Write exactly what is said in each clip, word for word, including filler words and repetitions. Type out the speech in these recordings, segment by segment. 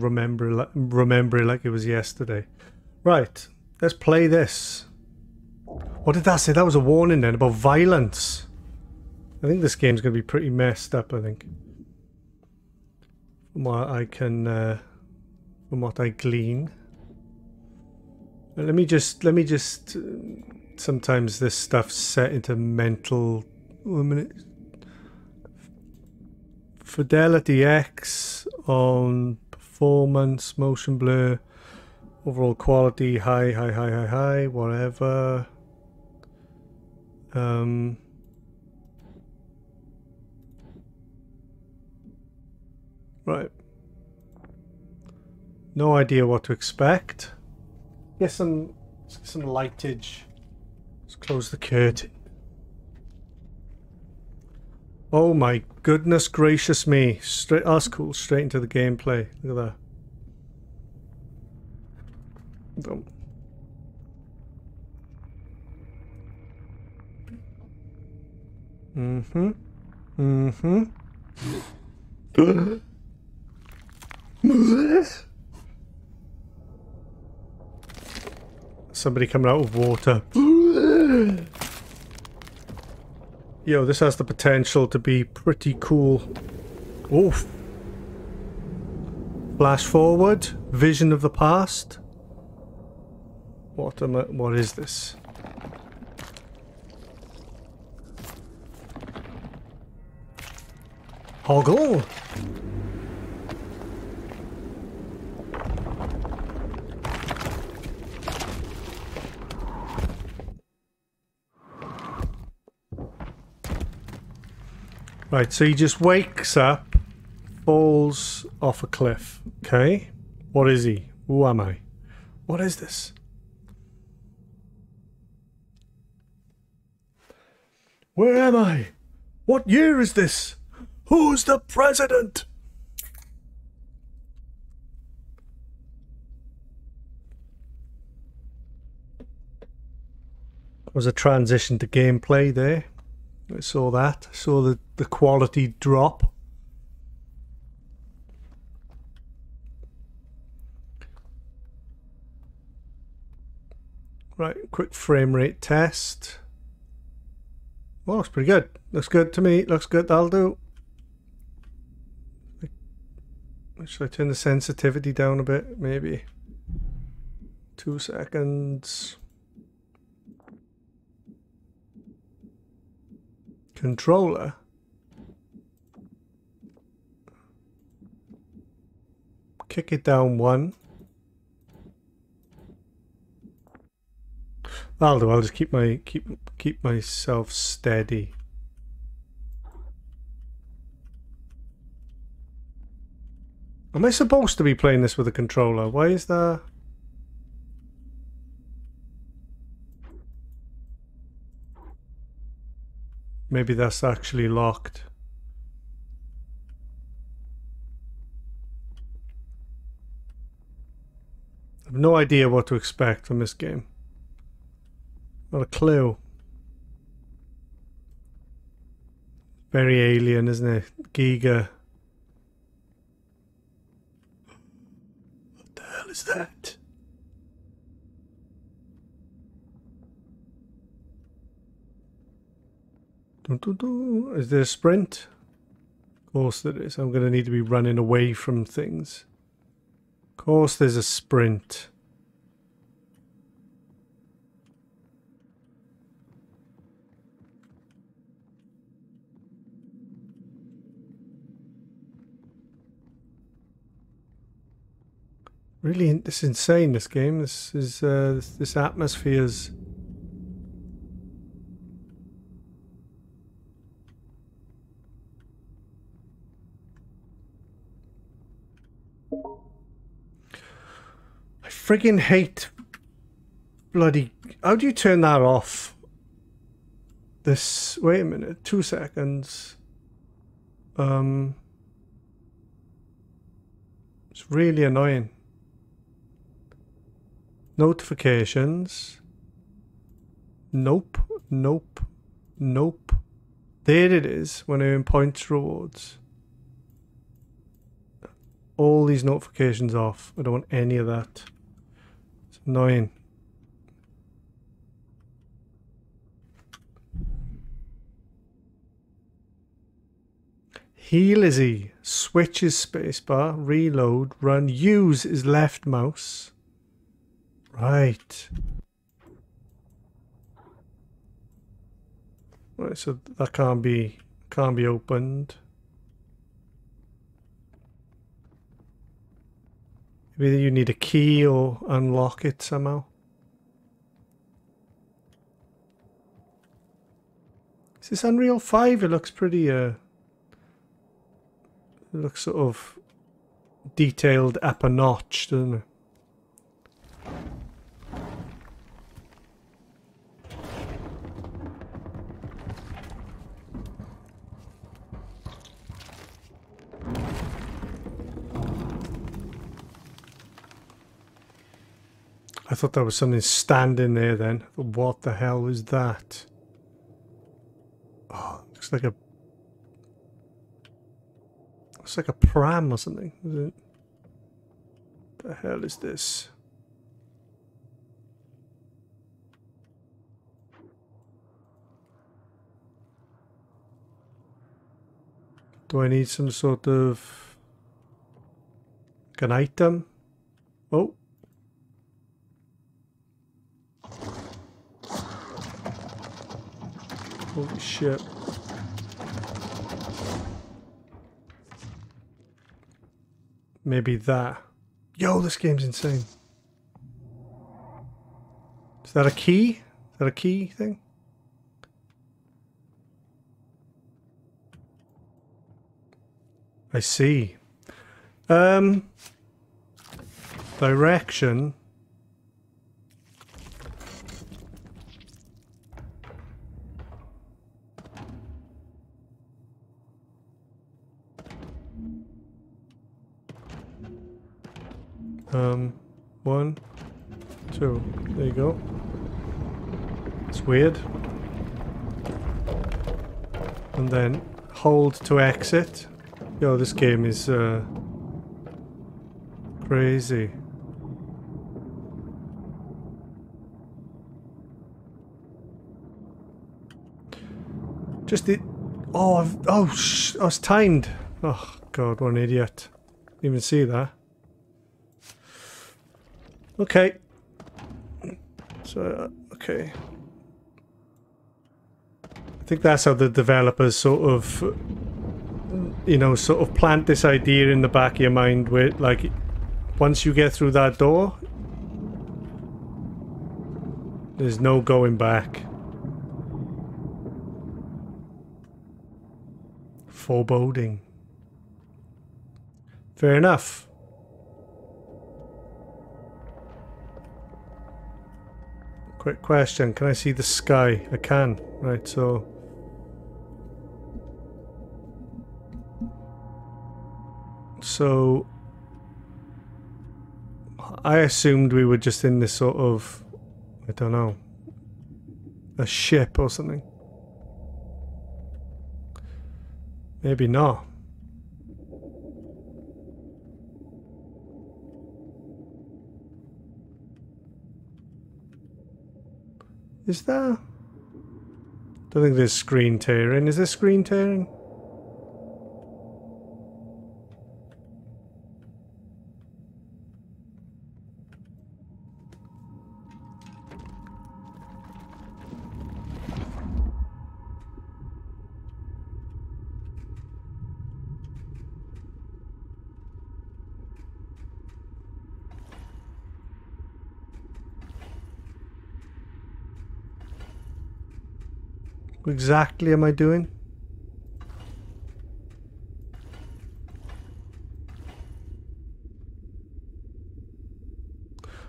remember remember it like it was yesterday. Right, let's play this. What did that say? That was a warning then about violence. I think this game's going to be pretty messed up, I think. From what I can, uh, from what I glean. But let me just, let me just, uh, sometimes this stuff's set into mental, wait a minute. Fidelity X on performance, motion blur, overall quality, high, high, high, high, high, whatever. Um... Right. No idea what to expect. Get some some lightage. Let's close the curtain. Oh my goodness gracious me. Straight that's cool, straight into the gameplay. Look at that. Boom. Mm-hmm. Mm-hmm. Somebody coming out of water. Yo, this has the potential to be pretty cool. Oof. Flash forward, vision of the past. What am I, what is this? Hoggle. Right, so he just wakes up, falls off a cliff. Okay. What is he? Who am I? What is this? Where am I? What year is this? Who's the president? It was a transition to gameplay there. I saw that. I saw the, the quality drop. Right, quick frame rate test. Well, looks pretty good. Looks good to me. Looks good. That'll do. Should I turn the sensitivity down a bit? Maybe. Two seconds. Controller. Kick it down one. That'll do. I'll just keep my keep keep myself steady. Am I supposed to be playing this with a controller? Why is that? Maybe that's actually locked. I've no idea what to expect from this game. Not a clue. Very alien, isn't it? Giga. What the hell is that? Is there a sprint? Of course there is. I'm going to need to be running away from things. Of course there's a sprint. Really, it's insane, this game. This is uh, this, this atmosphere's... Friggin' hate bloody... How do you turn that off? This... Wait a minute. Two seconds. Um... It's really annoying. Notifications. Nope. Nope. Nope. There it is. When I earn points rewards. all these notifications off. I don't want any of that. It's annoying. Heal is E. Switch is spacebar. Reload. Run. Use is left mouse. Right. Right, so that can't be can't be opened. Maybe you need a key or unlock it somehow. Is this Unreal five? It looks pretty uh It looks sort of detailed up a notch, doesn't it? I thought there was something standing there then. What the hell is that? Oh, looks like a It's like a pram or something, isn't it? What the hell is this? Do I need some sort of like an item? Oh. Holy shit. Maybe that. Yo, this game's insane. Is that a key? Is that a key thing? I see. Um, direction. Um, one, two, there you go. It's weird. And then hold to exit. Yo, this game is uh, crazy. Just the... Oh, I've, oh, sh I was timed. Oh, God, what an idiot. Didn't even see that. Okay, so, okay, I think that's how the developers sort of, you know, sort of plant this idea in the back of your mind where, like, once you get through that door, there's no going back. Foreboding. Fair enough. Quick question, can I see the sky? I can. Right, so... So... I assumed we were just in this sort of... I don't know... a ship or something. Maybe not. Is that? Don't think there's screen tearing. Is there screen tearing? What exactly am I doing?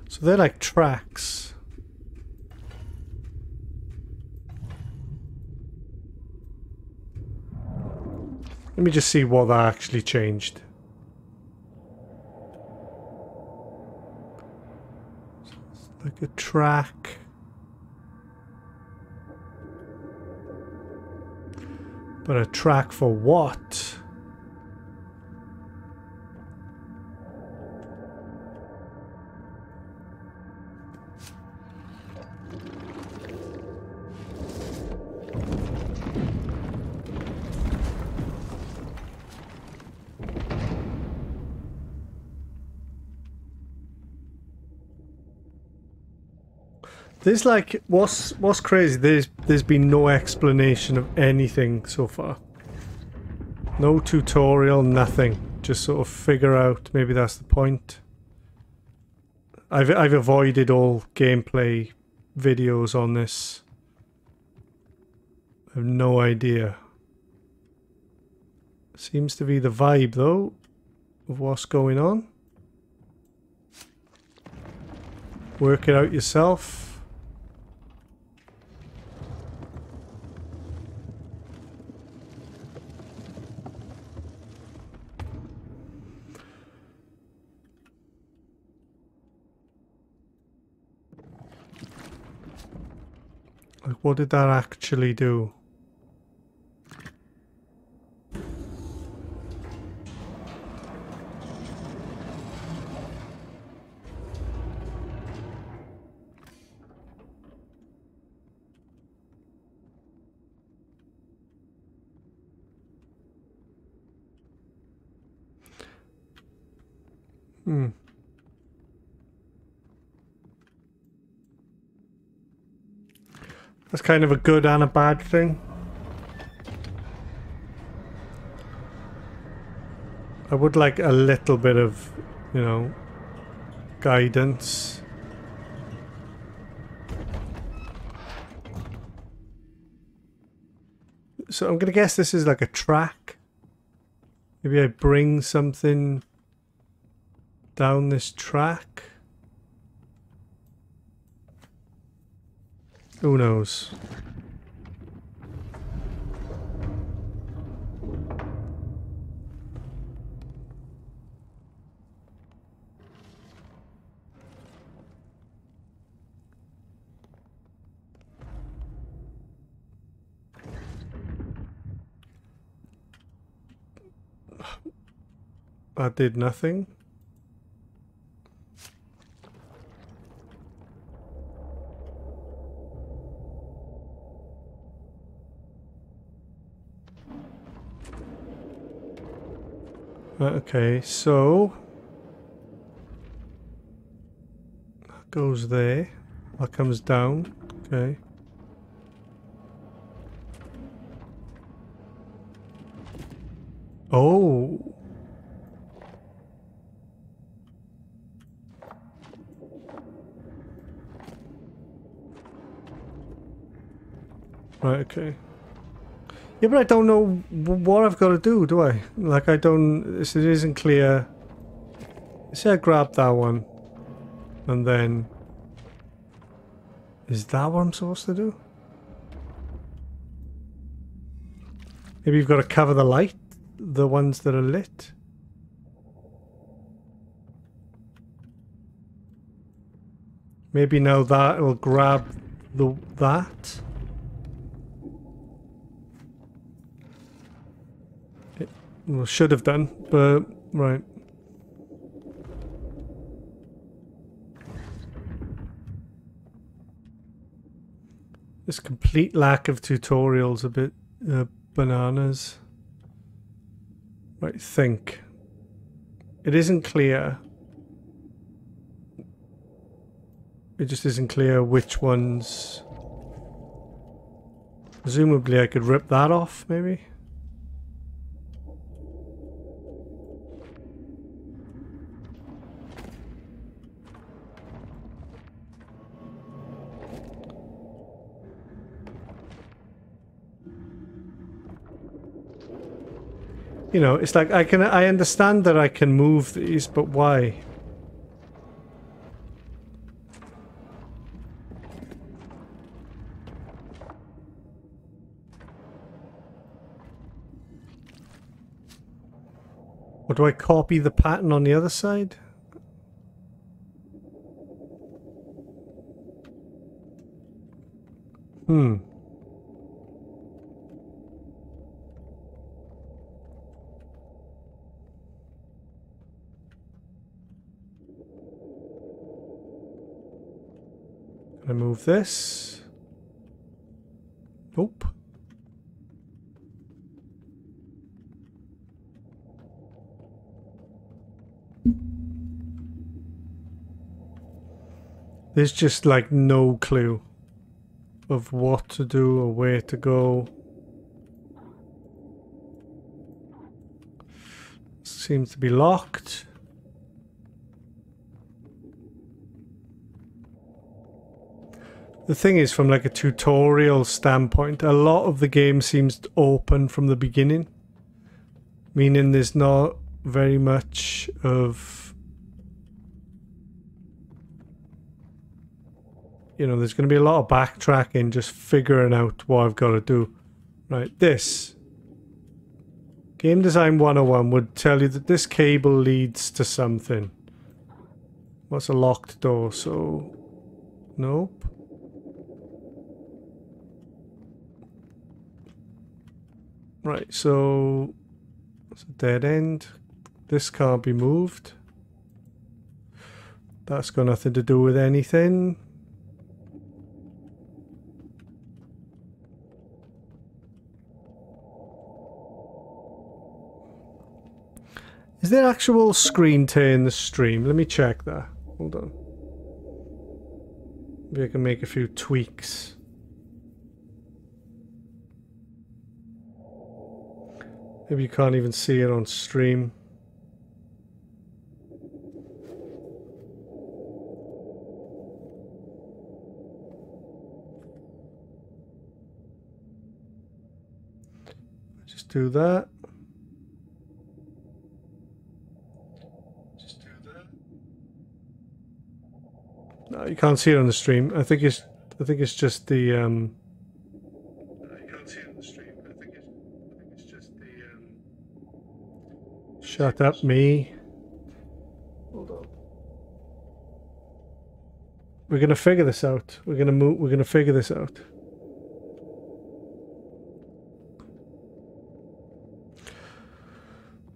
So they're like tracks. Let me just see what that actually changed. It's like a track. But a track for what? This like what's what's crazy, there's there's been no explanation of anything so far. No tutorial, nothing. Just sort of figure out, maybe that's the point. I've I've avoided all gameplay videos on this. I have no idea. Seems to be the vibe though of what's going on. Work it out yourself. Like, what did that actually do? Hmm. That's kind of a good and a bad thing. I would like a little bit of, you know, guidance. So I'm gonna guess this is like a track. Maybe I bring something down this track. Who knows? I did nothing. Okay, so that goes there, that comes down, okay. Oh! Right, okay. Yeah, but I don't know what I've got to do, do I? Like, I don't... It isn't clear. Say I grab that one. And then... Is that what I'm supposed to do? Maybe you've got to cover the light. The ones that are lit. Maybe now that will grab the that. Well, should have done, but right. This complete lack of tutorials, a bit uh, bananas. Right, think. It isn't clear. It just isn't clear which ones. Presumably, I could rip that off, maybe. You know, it's like I can I understand that I can move these, but why? Or do I copy the pattern on the other side? Hmm. I move this. Nope. There's just like no clue of what to do or where to go. Seems to be locked. The thing is, from like a tutorial standpoint, a lot of the game seems open from the beginning, meaning there's not very much of, you know, there's going to be a lot of backtracking, just figuring out what I've got to do. Right, this. Game Design one oh one would tell you that this cable leads to something. What's a locked door, so... Nope. Right, so it's a dead end. This can't be moved. That's got nothing to do with anything. Is there actual screen tear in the stream? Let me check that. Hold on. Maybe I can make a few tweaks. Maybe you can't even see it on stream. Just do that. Just do that. No, you can't see it on the stream. I think it's. I think it's just the. Um, Shut up, me. Hold on. We're gonna figure this out. We're gonna move. We're gonna figure this out.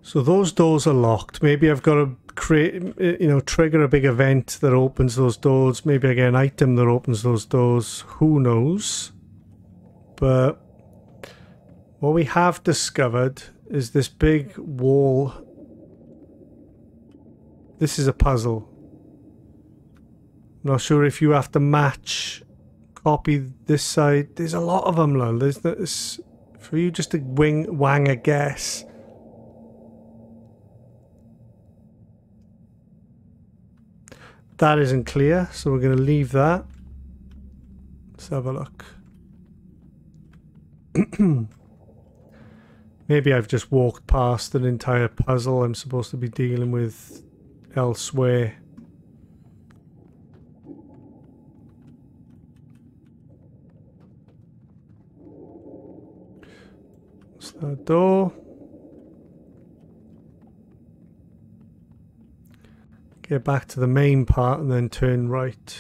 So those doors are locked. Maybe I've got to create, you know, trigger a big event that opens those doors. Maybe I get an item that opens those doors. Who knows? But what we have discovered is this big wall. This is a puzzle. I'm not sure if you have to match, copy this side. There's a lot of them, lol. There's this for you just to wing wang a guess. That isn't clear, so we're going to leave that. Let's have a look. Maybe I've just walked past an entire puzzle I'm supposed to be dealing with elsewhere. What's that door? Get back to the main part and then turn right.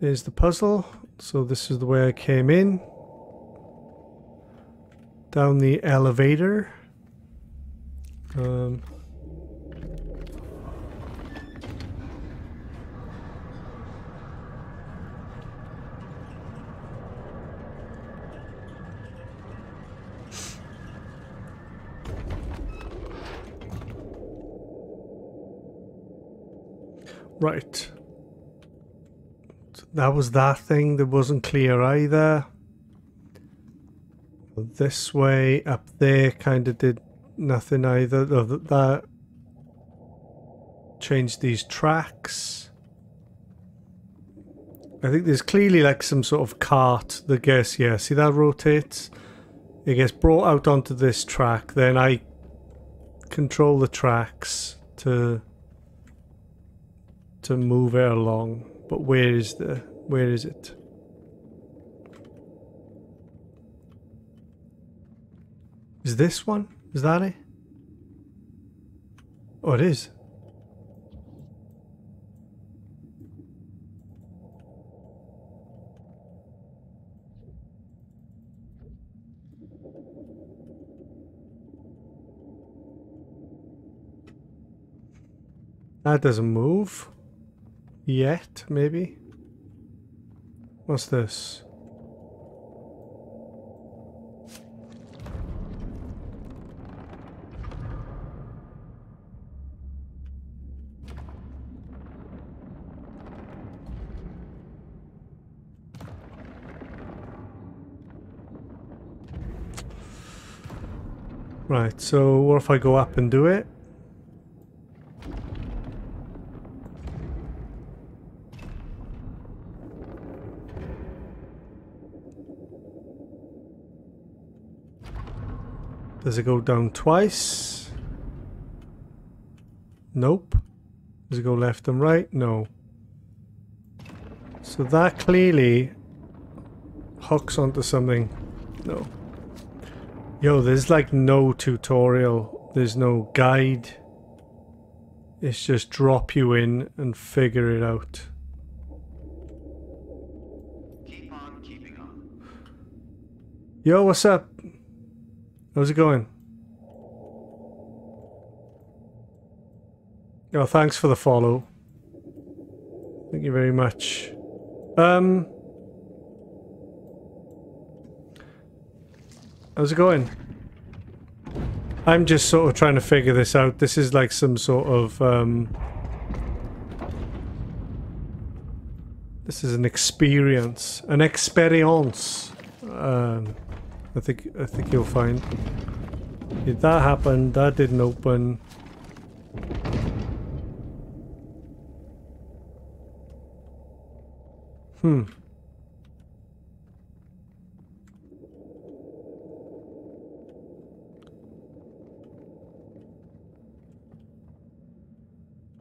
There's the puzzle, so this is the way I came in. Down the elevator. Um, right. That was that thing that wasn't clear either. This way up there kind of did nothing either. That changed these tracks. I think there's clearly like some sort of cart that gets, yeah, see that rotates? It gets brought out onto this track, then I control the tracks to to move it along. But where is the, where is it? Is this one? Is that it? Oh, it is. That doesn't move. Yet, maybe? What's this? Right, so what if I go up and do it? Does it go down twice? Nope. Does it go left and right? No. So that clearly hooks onto something. No. Yo, there's like no tutorial. There's no guide. It's just drop you in and figure it out. Keep on keeping on. Yo, what's up? How's it going? Oh, thanks for the follow. Thank you very much. Um, how's it going? I'm just sort of trying to figure this out. This is like some sort of... Um, this is an experience. An experience. Um... I think I think you'll find. Did that happen? That didn't open. Hmm.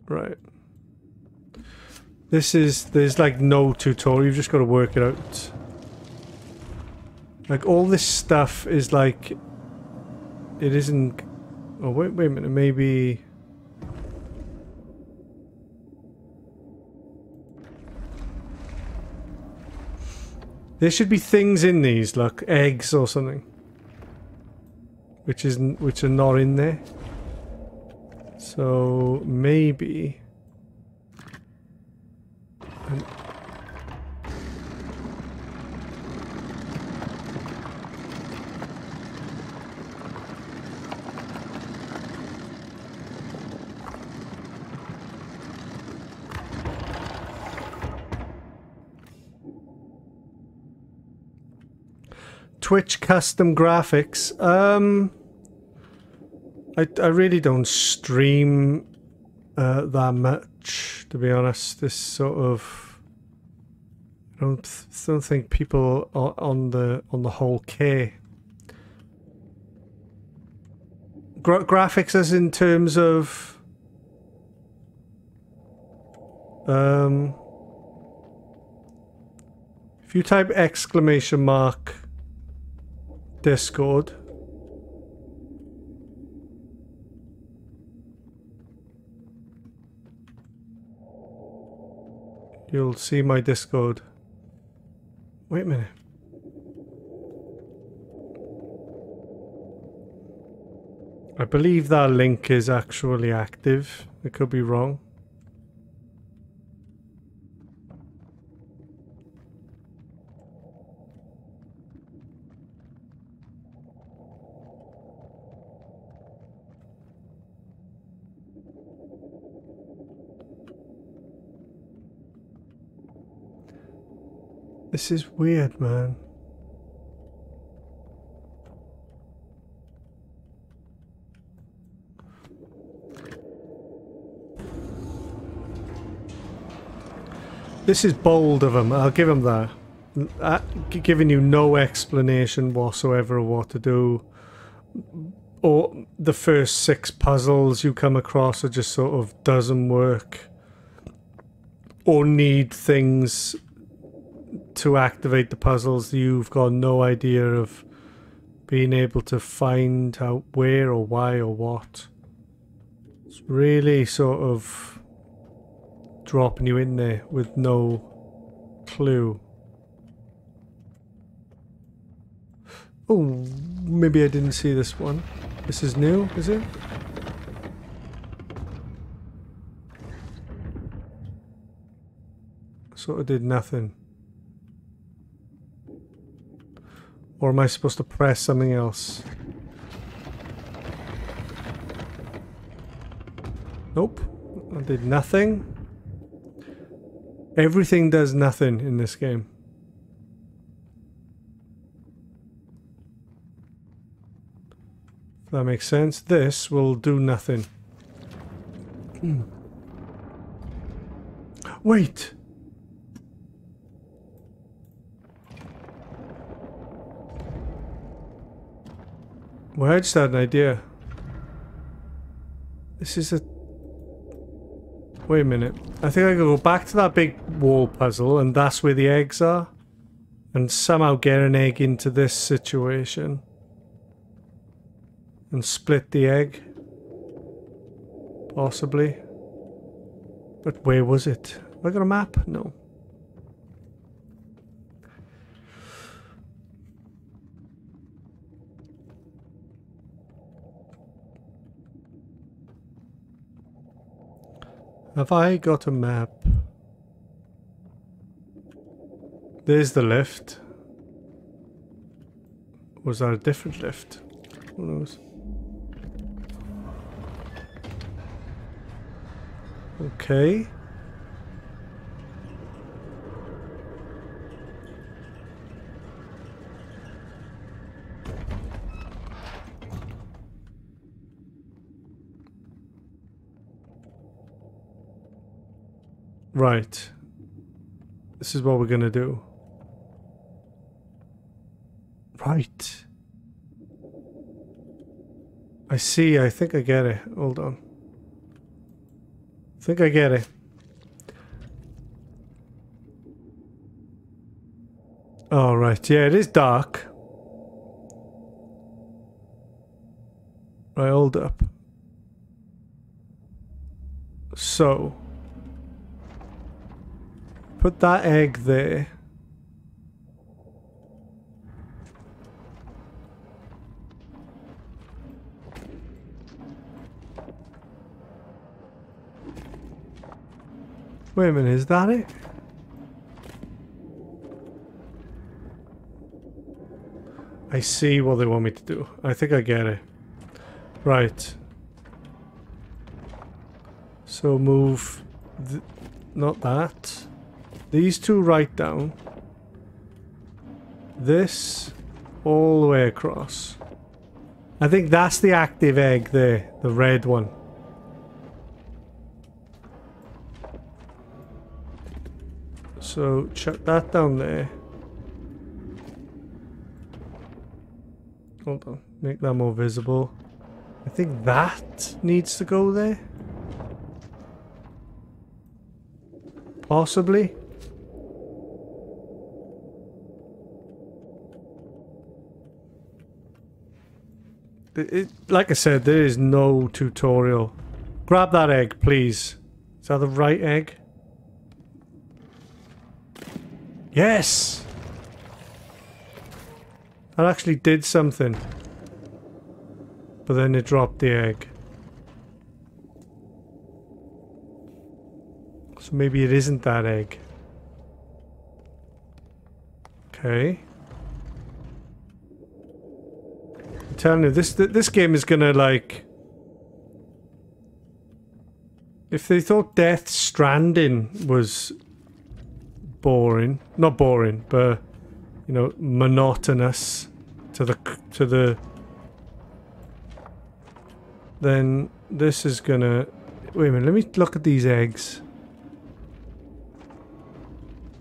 Right. This is there's like no tutorial. You've just got to work it out. Like, all this stuff is like, it isn't, oh wait, wait a minute, maybe, there should be things in these, like eggs or something, which isn't, which are not in there, so maybe, and Twitch custom graphics. Um, I, I really don't stream uh, that much, to be honest. This sort of, I don't don't think people are on the on the whole care. Gra graphics, as in terms of um, if you type exclamation mark Discord, you'll see my Discord. Wait a minute. I believe that link is actually active. I could be wrong. This is weird, man. This is bold of him. I'll give him that. I, giving you no explanation whatsoever of what to do. Or the first six puzzles you come across are just sort of doesn't work. Or need things to activate the puzzles. You've got no idea of being able to find out where or why or what. It's really sort of dropping you in there with no clue. Oh, maybe I didn't see this one. This is new, is it? Sort of did nothing. Or am I supposed to press something else? Nope. I did nothing. Everything does nothing in this game. that makes sense. This will do nothing. Wait! Well, I just had an idea. This is a... Wait a minute. I think I can go back to that big wall puzzle, and that's where the eggs are. And somehow get an egg into this situation. And split the egg. Possibly. But where was it? Have I got a map? No. Have I got a map? There's the lift. Was that a different lift? Who knows? Okay. Right. This is what we're gonna do. Right. I see, I think I get it. Hold on. I think I get it. All right, yeah, it is dark. Right, hold up. So... put that egg there. Wait a minute, is that it? I see what they want me to do. I think I get it. Right. So move... Th not that. These two right down. This all the way across. I think that's the active egg there, the red one. So chuck that down there. Hold on, make that more visible. I think that needs to go there. Possibly. It, like I said, there is no tutorial. Grab that egg, please. Is that the right egg? Yes! That actually did something. But then it dropped the egg. So maybe it isn't that egg. Okay. Telling you, this this game is gonna, like, if they thought Death Stranding was boring, not boring, but, you know, monotonous to the to the, then this is gonna. Wait a minute, let me look at these eggs.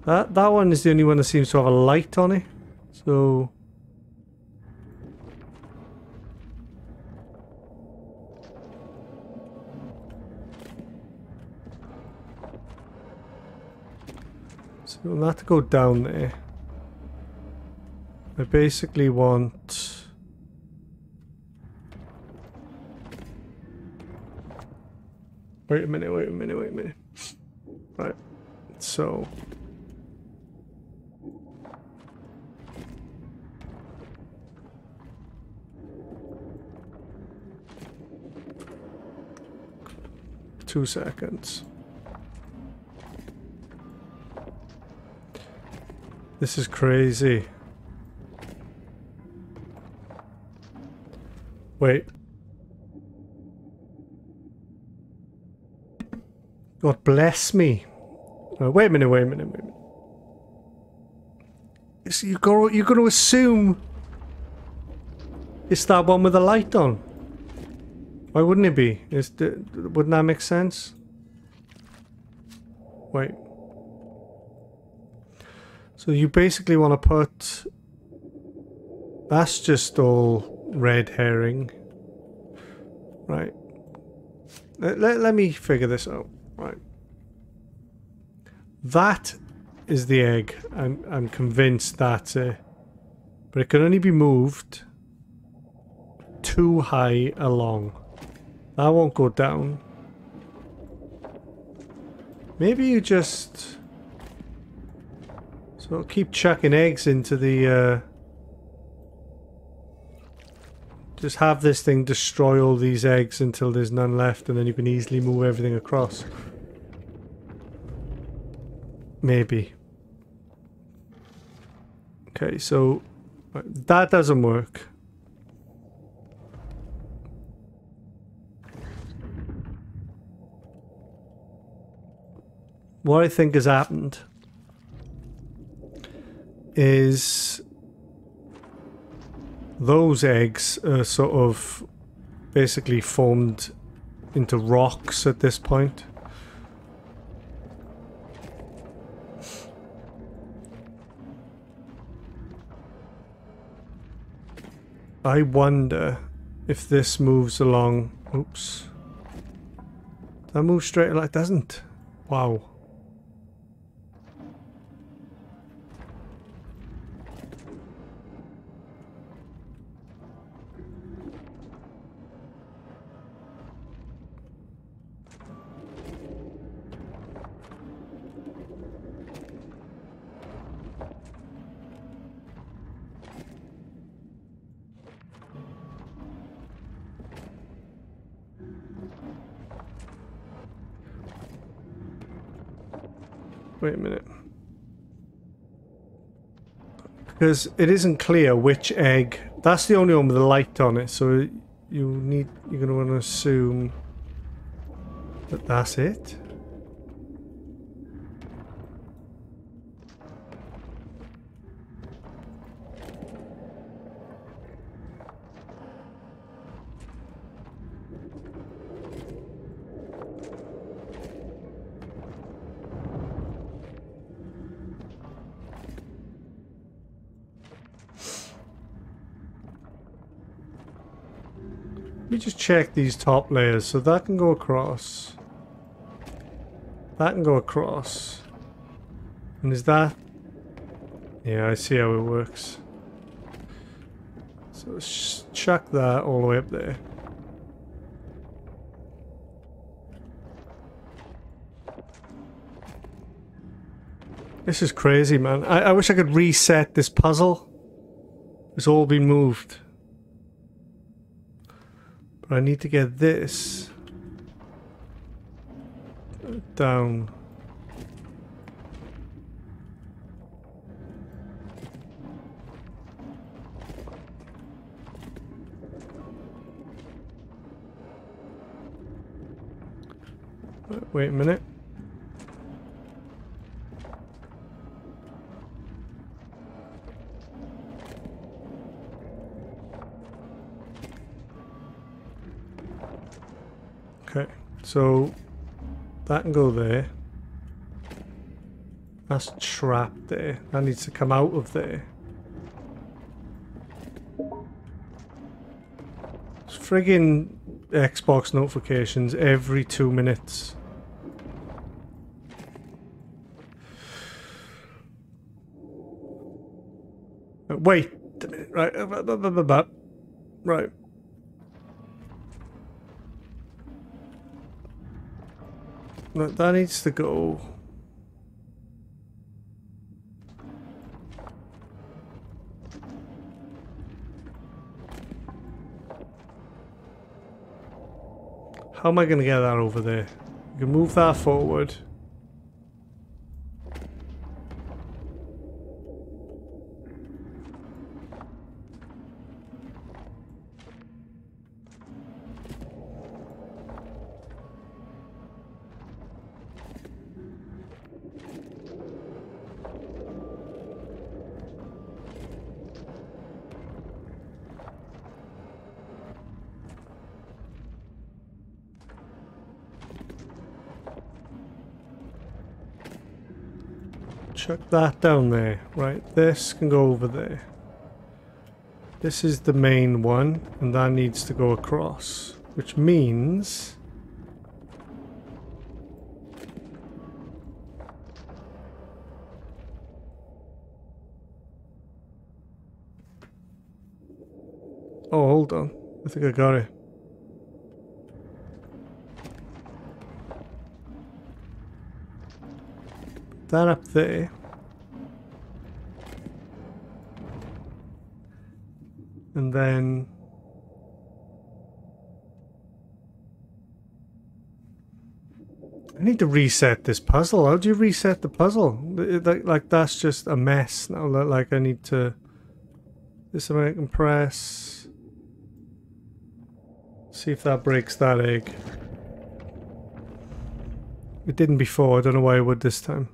That that one is the only one that seems to have a light on it, so. We'll have to go down there. I basically want... Wait a minute, wait a minute, wait a minute. Right, so... Two seconds. This is crazy. Wait. God bless me. Oh, wait a minute, wait a minute, wait a minute. It's, you go, you're going to assume it's that one with the light on. Why wouldn't it be? Is the, wouldn't that make sense? Wait. So you basically want to put... That's just all red herring. Right. Let, let, let me figure this out. Right. That is the egg. I'm, I'm convinced that's it. But it can only be moved too high along. That won't go down. Maybe you just... So keep chucking eggs into the... Uh... Just have this thing destroy all these eggs until there's none left, and then you can easily move everything across. Maybe. Okay, so... That doesn't work. What I think has happened is those eggs are sort of basically formed into rocks at this point. I wonder if this moves along. Oops. Does that move straight? Like, doesn't. Wow. Wait a minute. Because it isn't clear which egg. That's the only one with the light on it, so you need you're going to want to assume that that's it. Let me just check these top layers, so that can go across. That can go across. And is that... Yeah, I see how it works. So let's chuck that all the way up there. This is crazy, man. I, I wish I could reset this puzzle. It's all been moved. I need to get this down. Wait a minute. Okay, so that can go there. That's trapped there. That needs to come out of there. It's friggin' Xbox notifications every two minutes. Wait a minute, right. Right. That needs to go. How am I going to get that over there? You can move that forward. chuck that down there. Right, this can go over there. This is the main one, and that needs to go across, which means oh, hold on. I think I got it. That up there. And then I need to reset this puzzle. How do you reset the puzzle? Like, like that's just a mess now. Like I need to... This one I can press... See if that breaks that egg. It didn't before, I don't know why it would this time.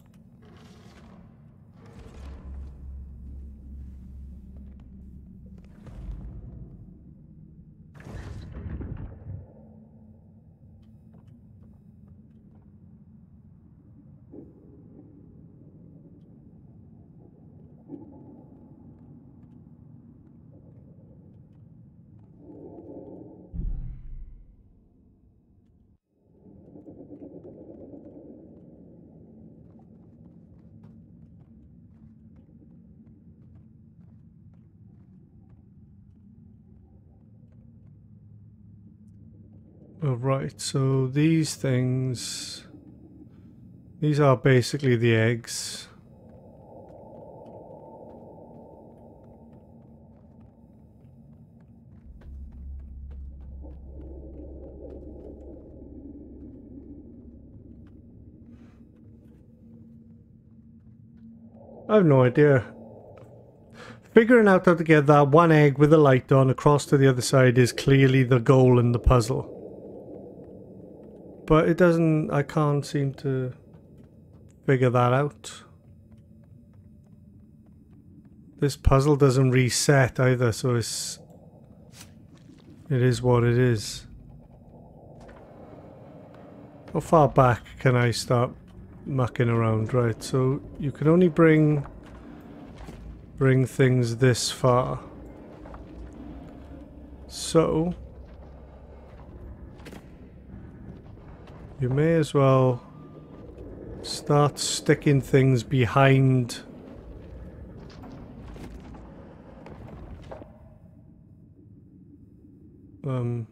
Alright, so these things, these are basically the eggs. I have no idea. Figuring out how to get that one egg with the light on across to the other side is clearly the goal in the puzzle. But it doesn't, I can't seem to figure that out. This puzzle doesn't reset either, so it's, it is what it is. How far back can I start mucking around? Right, so you can only bring, bring things this far. So... You may as well start sticking things behind um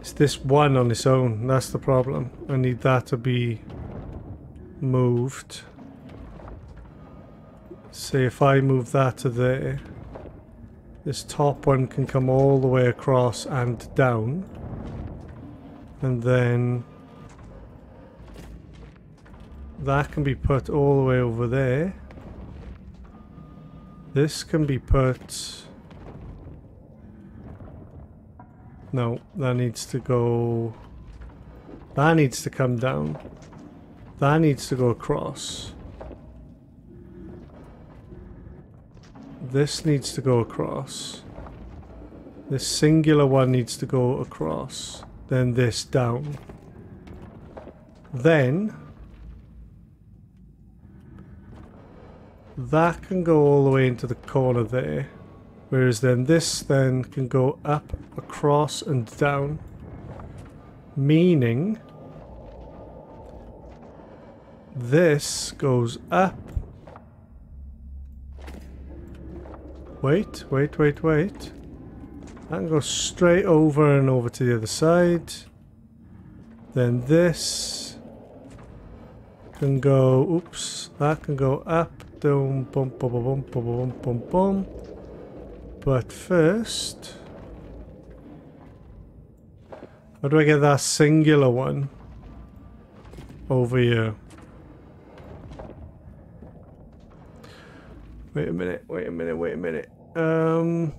It's this one on its own, that's the problem. I need that to be moved. Say if I move that to there, this top one can come all the way across and down, and then that can be put all the way over there. This can be put... No, that needs to go... That needs to come down. That needs to go across. This needs to go across. This singular one needs to go across. Then this down. Then that can go all the way into the corner there. Whereas then this then can go up, across and down. Meaning this goes up. Wait, wait, wait, wait. I can go straight over and over to the other side. Then this can go, oops, that can go up, down, boom, boom, boom, boom, boom, boom, boom. But first, how do I get that singular one over here? Wait a minute, wait a minute, wait a minute. Um,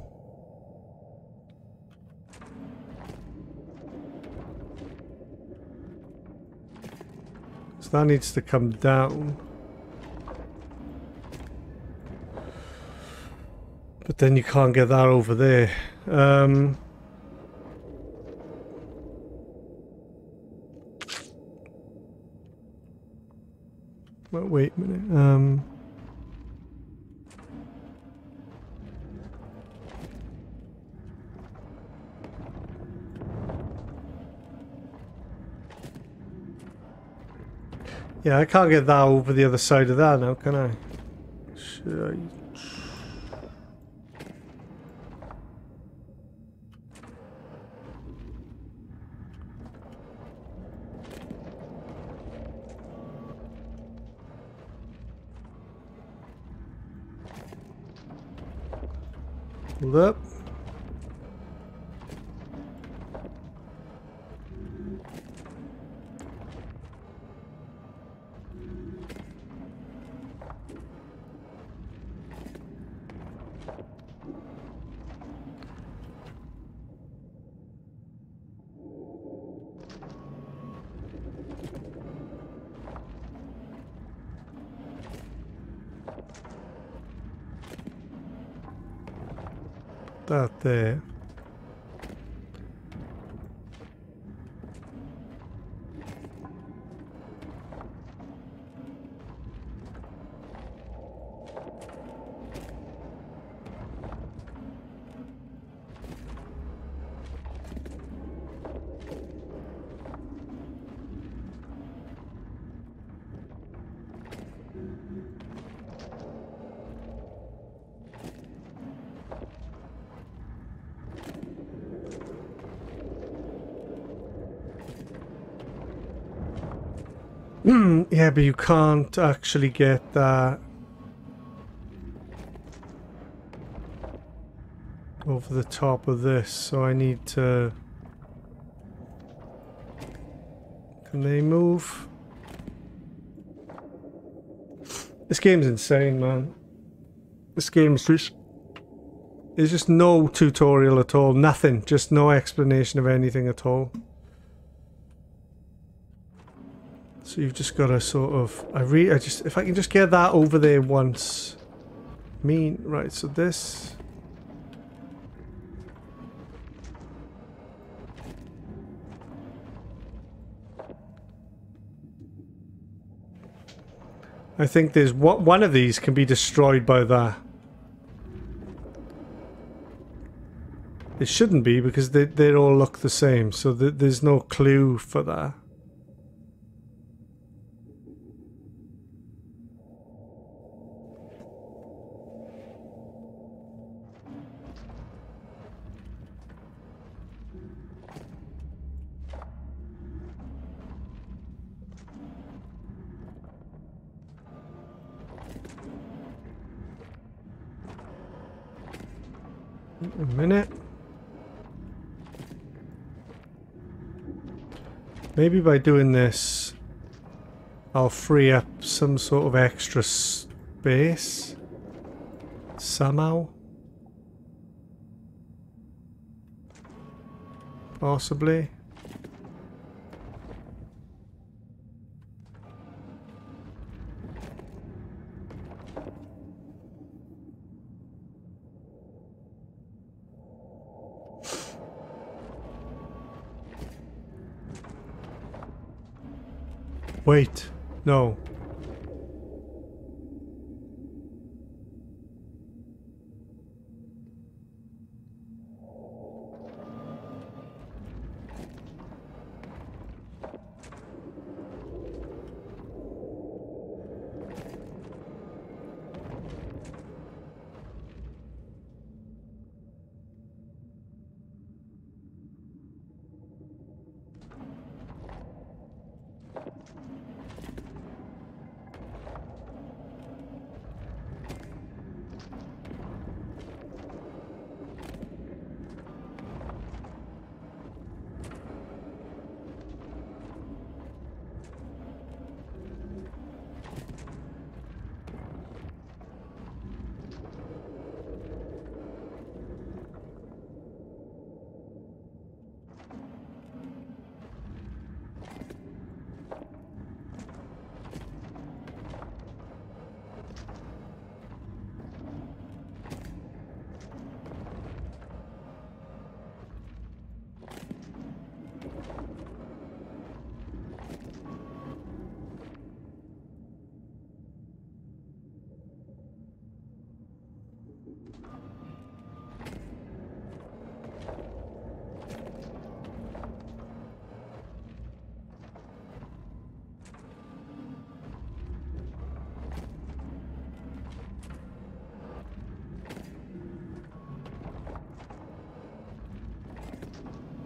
so that needs to come down. But But then you can't get that over there. Um, well, wait a minute. Um, yeah, I can't get that over the other side of that now, can I? Should I? Hold up. That there. Yeah, but you can't actually get that over the top of this, so I need to... Can they move? This game's insane, man. This game's just... There's just no tutorial at all, nothing, just no explanation of anything at all. So you've just got to sort of, I re, I just, if I can just get that over there once. I mean, right, so this. I think there's, what one of these can be destroyed by that. It shouldn't be because they, they all look the same, so th there's no clue for that. A minute. Maybe by doing this, I'll free up some sort of extra space somehow. Possibly. Wait, no.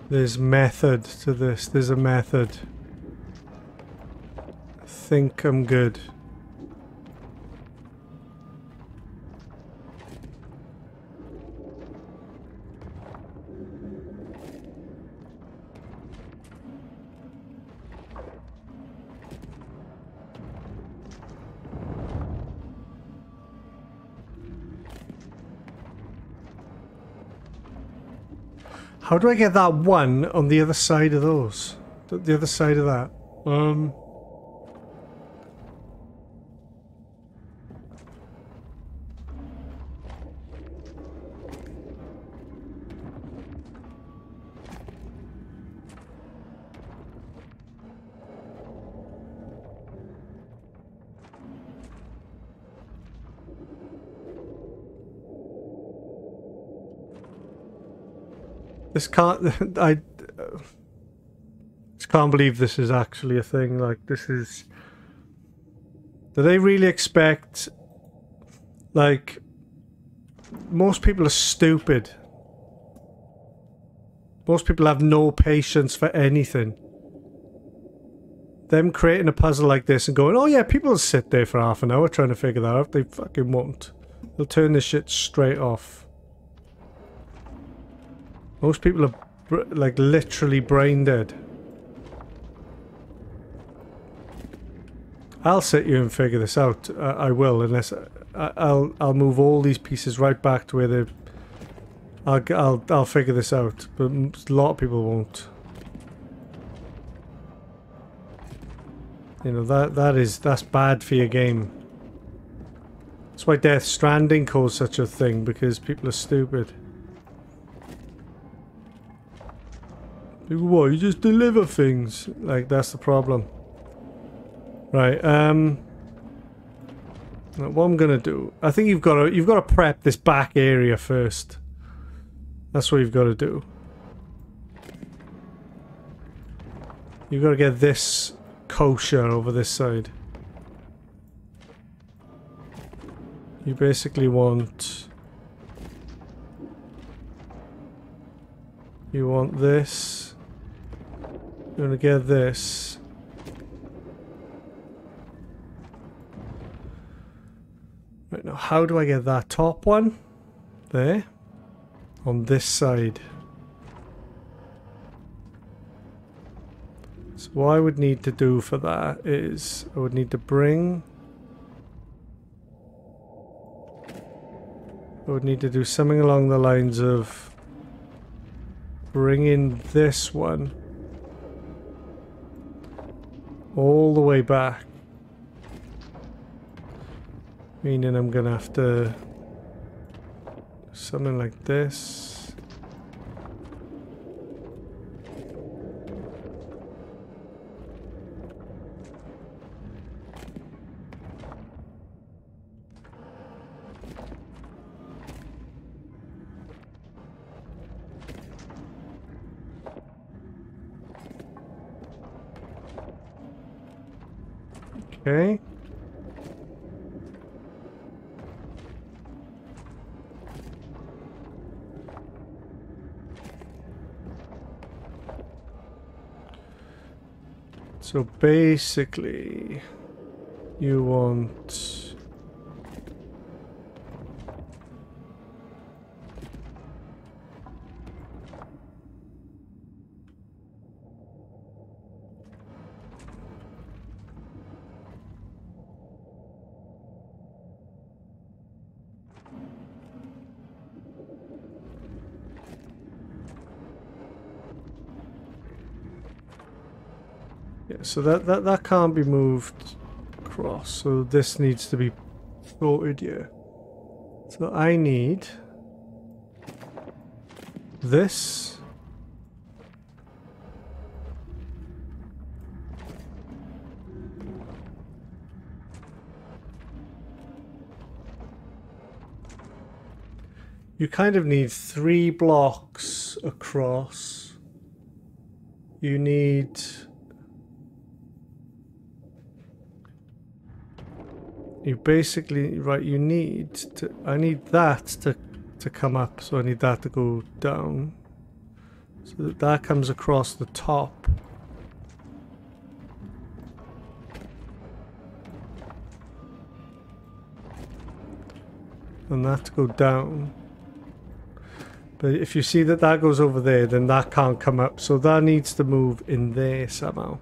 There's method to this. There's a method. I think I'm good. How do I get that one on the other side of those? The other side of that. Um. This can't. I, I just can't believe this is actually a thing. Like, this is. Do they really expect? Like, most people are stupid. Most people have no patience for anything. Them creating a puzzle like this and going, "Oh yeah, people will sit there for half an hour trying to figure that out." They fucking won't. They'll turn this shit straight off. Most people are, br like, literally brain dead. I'll sit here and figure this out. Uh, I will, unless I, I'll I'll move all these pieces right back to where they. I'll I'll I'll figure this out, but a lot of people won't. You know that that is that's bad for your game. That's why Death Stranding caused such a thing, because people are stupid. What, you just deliver things? Like, that's the problem. Right, um... what I'm gonna do... I think you've gotta, you've gotta prep this back area first. That's what you've gotta do. You've gotta get this kosher over this side. You basically want... You want this... I'm gonna get this. Right, now how do I get that top one? There. On this side. So what I would need to do for that is I would need to bring... I would need to do something along the lines of bringing this one all the way back, meaning I'm gonna have to do something like this. Okay. So basically, you want So that, that, that can't be moved across, so this needs to be floated here. So I need this. You kind of need three blocks across. You need... You basically, right, you need to, I need that to, to come up, so I need that to go down. so that that comes across the top. And that go down. But if you see that that goes over there, then that can't come up. So that needs to move in there somehow.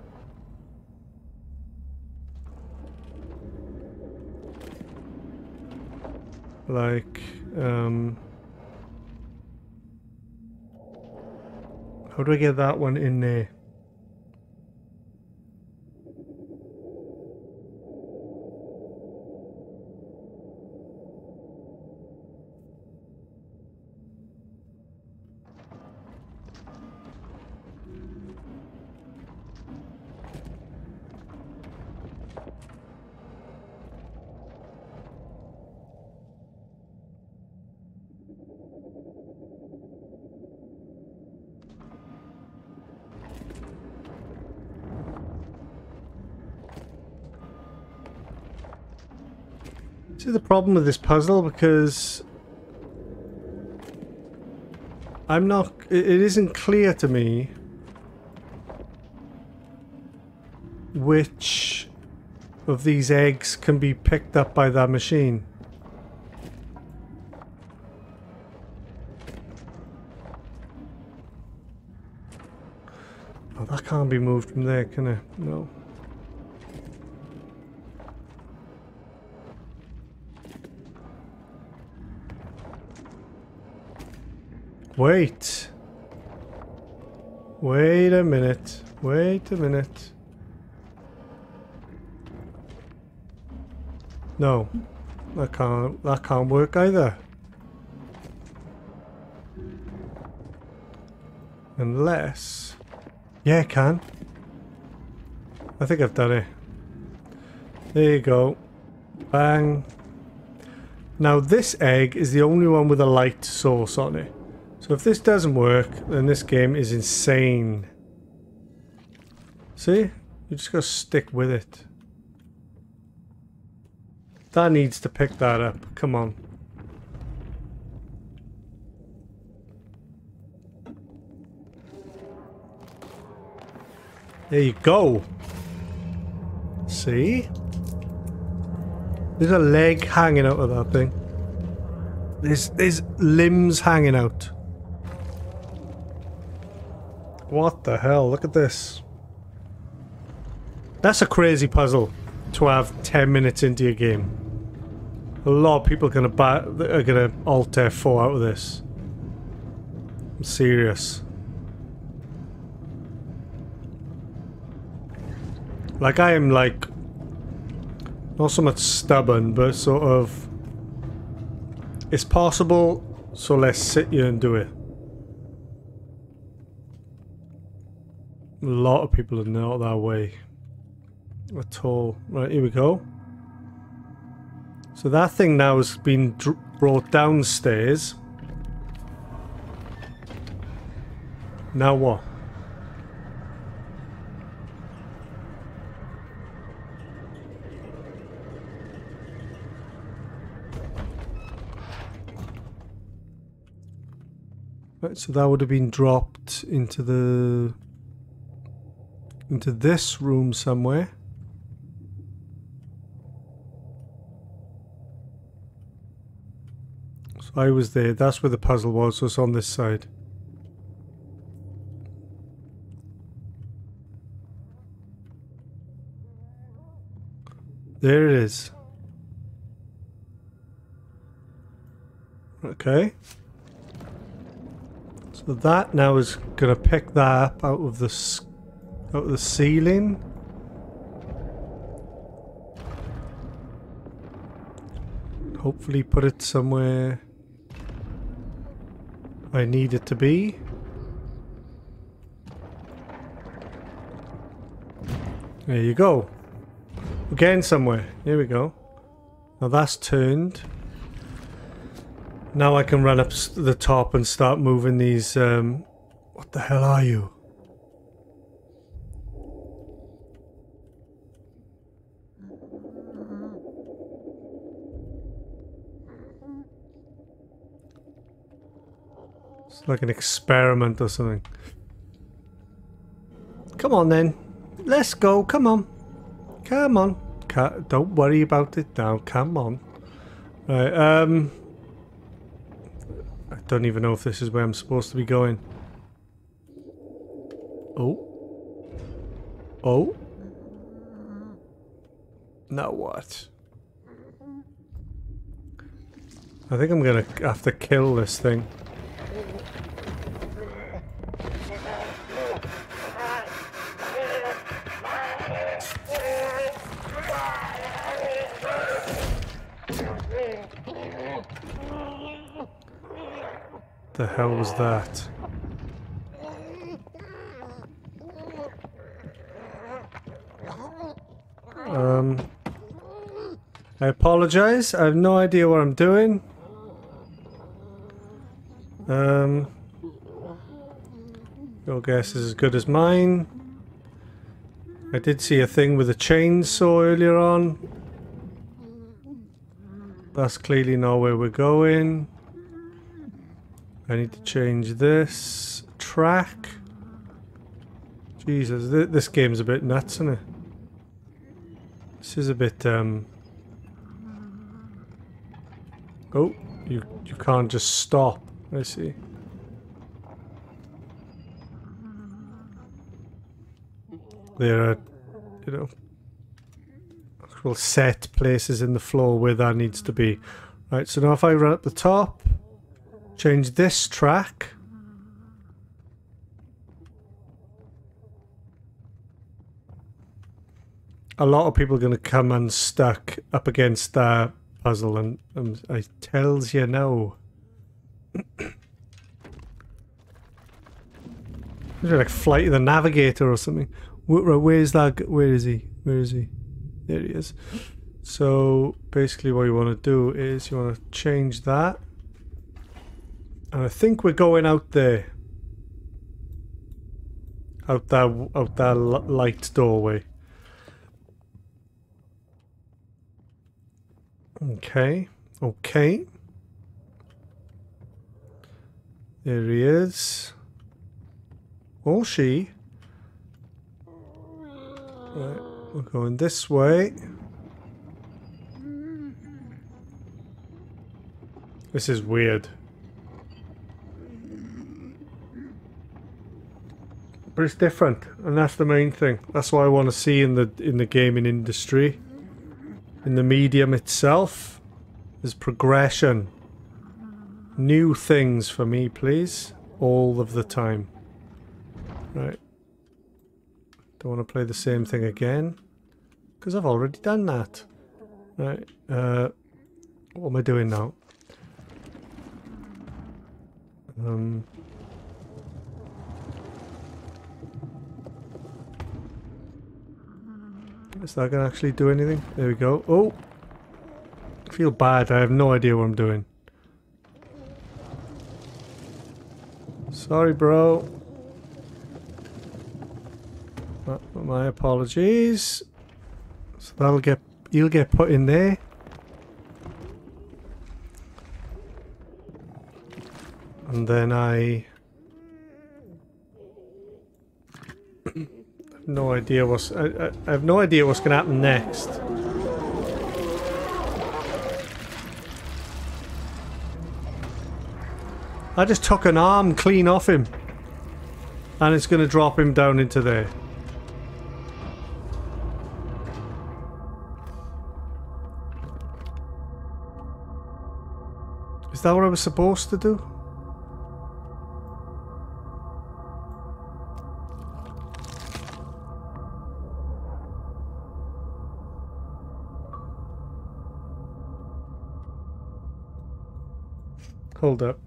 Like, um... how do I get that one in there? The problem with this puzzle, because I'm not, it isn't clear to me which of these eggs can be picked up by that machine. Oh, that can't be moved from there, can it? No. Wait. Wait a minute. Wait a minute. No. That can't, that can't work either. Unless... yeah, it can. I think I've done it. There you go. Bang. Now this egg is the only one with a light source on it. So if this doesn't work, then this game is insane. See? You just gotta stick with it. That needs to pick that up. Come on. There you go. See? There's a leg hanging out of that thing. There's, there's limbs hanging out. What the hell? Look at this. That's a crazy puzzle to have ten minutes into your game. A lot of people are gonna buy, are gonna alt F four out of this. I'm serious. Like, I am, like, not so much stubborn, but sort of, it's possible, so let's sit here and do it. A lot of people are not that way at all. Right, here we go. So that thing now has been brought downstairs. Now what? Right, so that would have been dropped into the... into this room somewhere. So I was there. That's where the puzzle was. So it's on this side. There it is. Okay. So that now is going to pick that up out of the sky. Out of the ceiling. Hopefully put it somewhere I need it to be. There you go. Again somewhere. Here we go. Now that's turned. Now I can run up the top and start moving these... Um, what the hell are you? It's like an experiment or something. Come on then. Let's go. Come on. Come on. Can't, don't worry about it now. Come on. Right. Um, I don't even know if this is where I'm supposed to be going. Oh. Oh. Now what? I think I'm gonna have to kill this thing. The hell was that? Um, I apologize. I have no idea what I'm doing. Um, your guess is as good as mine. I did see a thing with a chainsaw earlier on. That's clearly not where we're going. I need to change this track. Jesus, th this game's a bit nuts, isn't it? This is a bit, um... oh, you, you can't just stop. I see. There are, you know, actual set places in the floor where that needs to be. Right, so now if I run up the top... change this track. A lot of people are going to come unstuck up against that puzzle, and, and I tells you no. Like Flight of the Navigator or something. Where, where's that? Where is he? Where is he? There he is. So basically, what you want to do is you want to change that. And I think we're going out there. Out that, out that light doorway. Okay. Okay. There he is. Or she. Right, we're going this way. This is weird. But it's different, and that's the main thing. That's what I want to see in the in the gaming industry, in the medium itself, is progression. New things for me, please, all of the time. Right. Don't want to play the same thing again, because I've already done that. Right. Uh, what am I doing now? Um. Is that going to actually do anything? There we go. Oh! I feel bad. I have no idea what I'm doing. Sorry, bro. My apologies. So that'll get... you'll get put in there. And then I... no idea what's I, I, I have no idea what's gonna happen next. I just took an arm clean off him, and it's gonna drop him down into there. Is that what I was supposed to do? Hold up.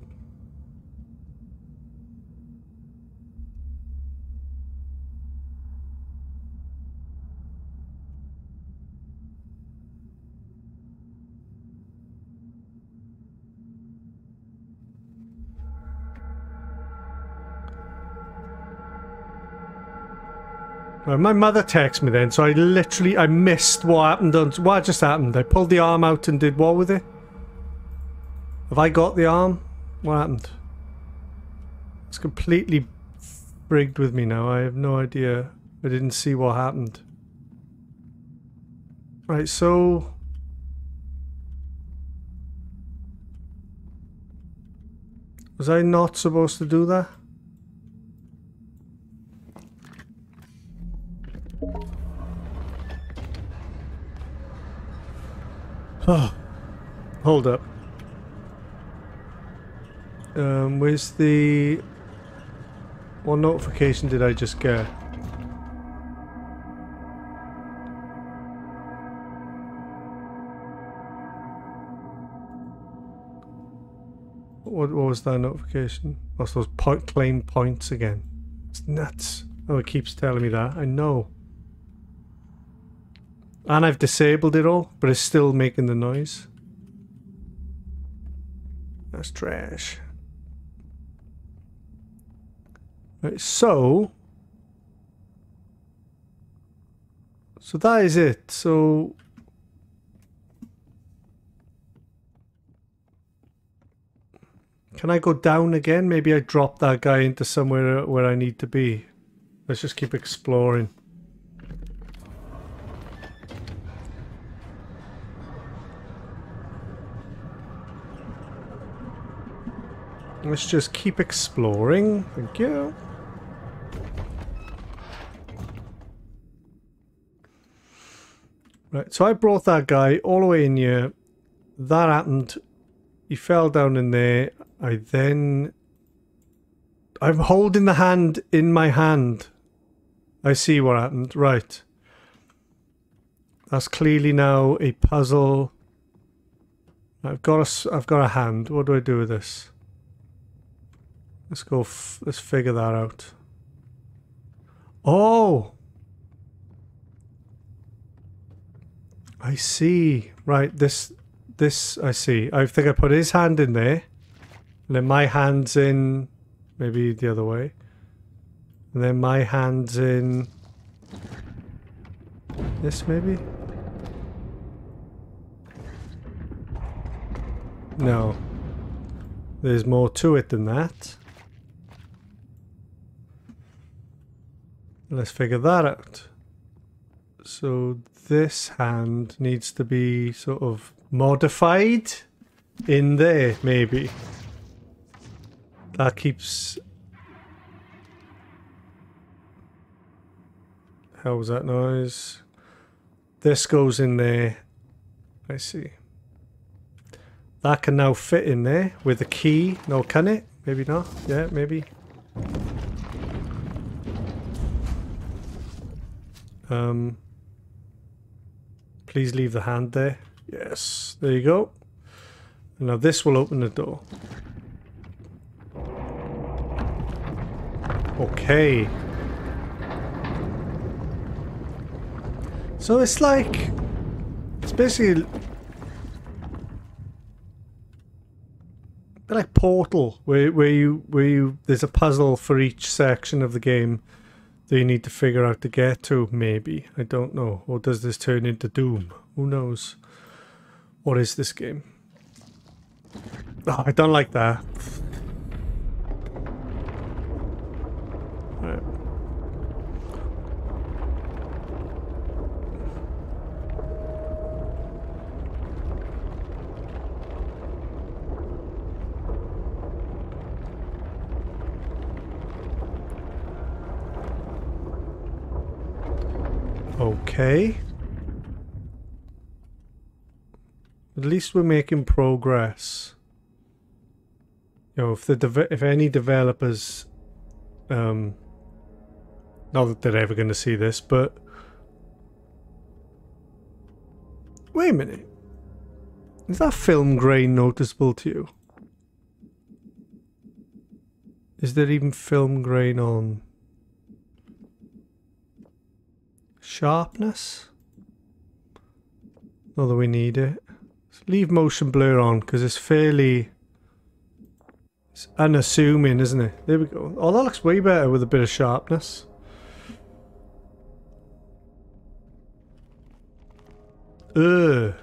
Right, my mother texted me then, so I literally I missed what happened on what just happened. I pulled the arm out and did what with it? Have I got the arm? What happened? It's completely frigged with me now. I have no idea. I didn't see what happened. Right, so... was I not supposed to do that? Oh, hold up. Um, where's the... what notification did I just get? What, what was that notification? What's those point, claim points again? It's nuts. Oh, it keeps telling me that. I know. And I've disabled it all, but it's still making the noise. That's trash. Right, so... So that is it. So... can I go down again? Maybe I drop that guy into somewhere where I need to be. Let's just keep exploring. Let's just keep exploring. Thank you. Right, so I brought that guy all the way in here. That happened. He fell down in there. I then... I'm holding the hand in my hand. I see what happened. Right. That's clearly now a puzzle. I've got a, I've got a hand. What do I do with this? Let's go, f let's figure that out. Oh! I see. Right, this, this, I see. I think I put his hand in there. And then my hand's in, maybe the other way. And then my hand's in this, maybe? No. There's more to it than that. Let's figure that out. So this hand needs to be sort of modified in there, maybe. That keeps... how was that noise? This goes in there. I see. That can now fit in there with a key. No, can it? Maybe not. Yeah, maybe. Um, please leave the hand there. Yes, there you go. Now this will open the door. Okay. So it's like... it's basically... like Portal, where, where you where you there's a puzzle for each section of the game that you need to figure out to get to, maybe. I don't know. Or does this turn into Doom? Who knows? What is this game? Oh, I don't like that. Right. Okay. At least we're making progress. You know, if the de if any developers, um, not that they're ever going to see this, but wait a minute, is that film grain noticeable to you? Is there even film grain on? Sharpness? Not that we need it. Let's leave motion blur on because it's fairly... it's unassuming, isn't it? There we go. Oh, that looks way better with a bit of sharpness. Ugh.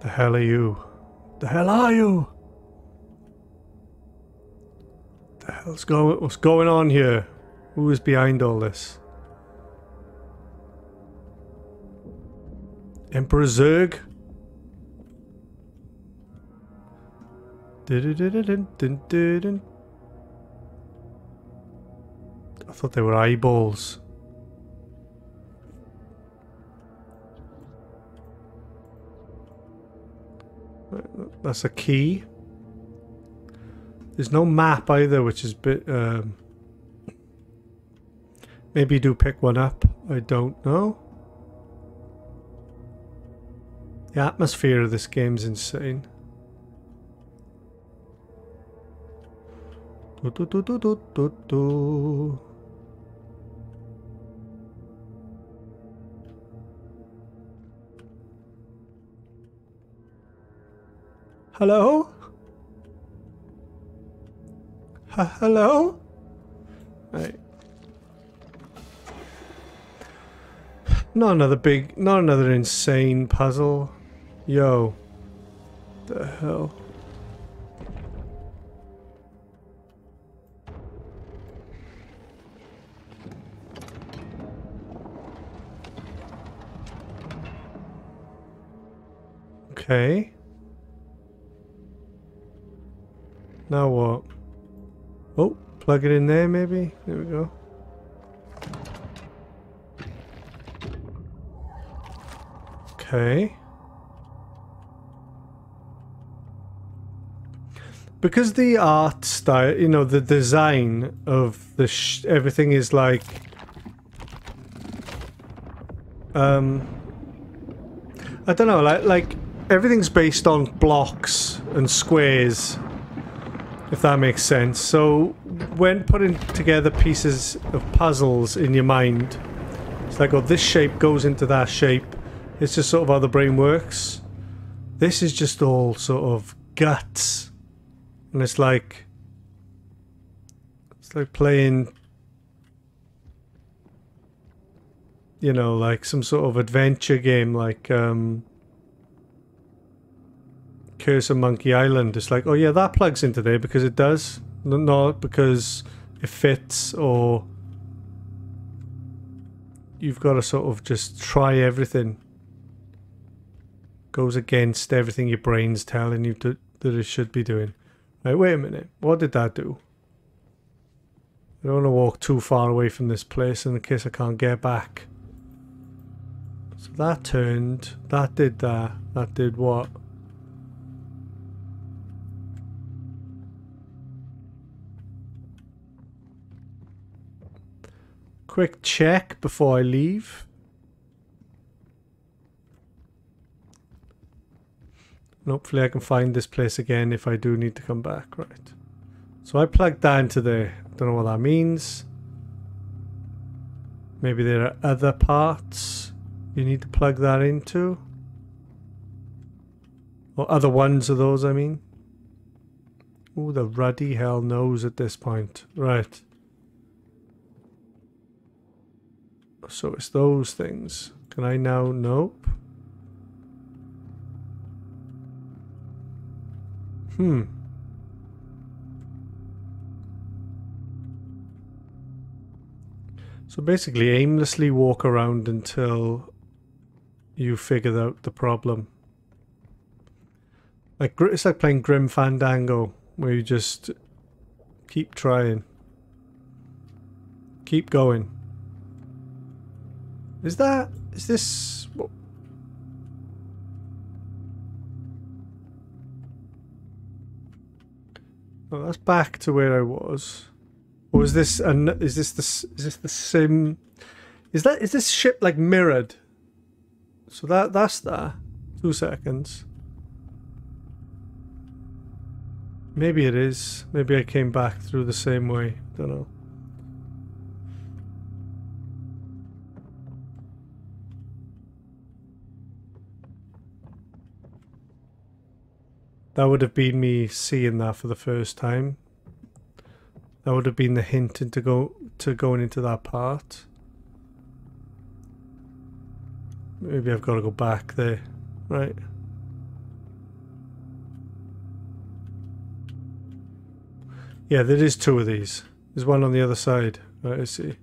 The hell are you? The hell are you? What's going, what's going on here? Who is behind all this? Emperor Zurg? I thought they were eyeballs. That's a key. There's no map either, which is a bit... Um, maybe you do pick one up. I don't know. The atmosphere of this game is insane. Do, do, do, do, do, do, do. Hello? H- hello? Right. Not another big, not another insane puzzle. Yo. The hell? Okay. Now what? Oh, plug it in there maybe? There we go. Okay. Because the art style, you know, the design of the sh everything is like... Um... I don't know, like, like... everything's based on blocks and squares, if that makes sense. So when putting together pieces of puzzles in your mind, it's like, oh, this shape goes into that shape. It's just sort of how the brain works. This is just all sort of guts, and it's like it's like playing, you know, like some sort of adventure game, like um Curse of Monkey Island. It's like, oh yeah, that plugs into there because it does, not because it fits. Or you've got to sort of just try everything. Goes against everything your brain's telling you to, that it should be doing. Right, wait a minute, what did that do? I don't want to walk too far away from this place in case I can't get back. So that turned, that did that, that did what? Quick check before I leave. And hopefully I can find this place again if I do need to come back. Right. So I plugged that into there. Don't know what that means. Maybe there are other parts you need to plug that into. Or other ones of those, I mean. Oh, the ruddy hell knows at this point. Right. So it's those things. Can I now? Nope. Hmm. So basically aimlessly walk around until you figure out the problem. Like, it's like playing Grim Fandango, where you just keep trying. Keep going. Is that... is this... What? Oh, that's back to where I was. Or is this... An, is this the... Is this the sim... Is that... Is this ship, like, mirrored? So that that's that. Two seconds. Maybe it is. Maybe I came back through the same way. I don't know. That would have been me seeing that for the first time. That would have been the hint into go to going into that part. Maybe I've got to go back there. Right. Yeah, there is two of these. There's one on the other side. Right, let's see.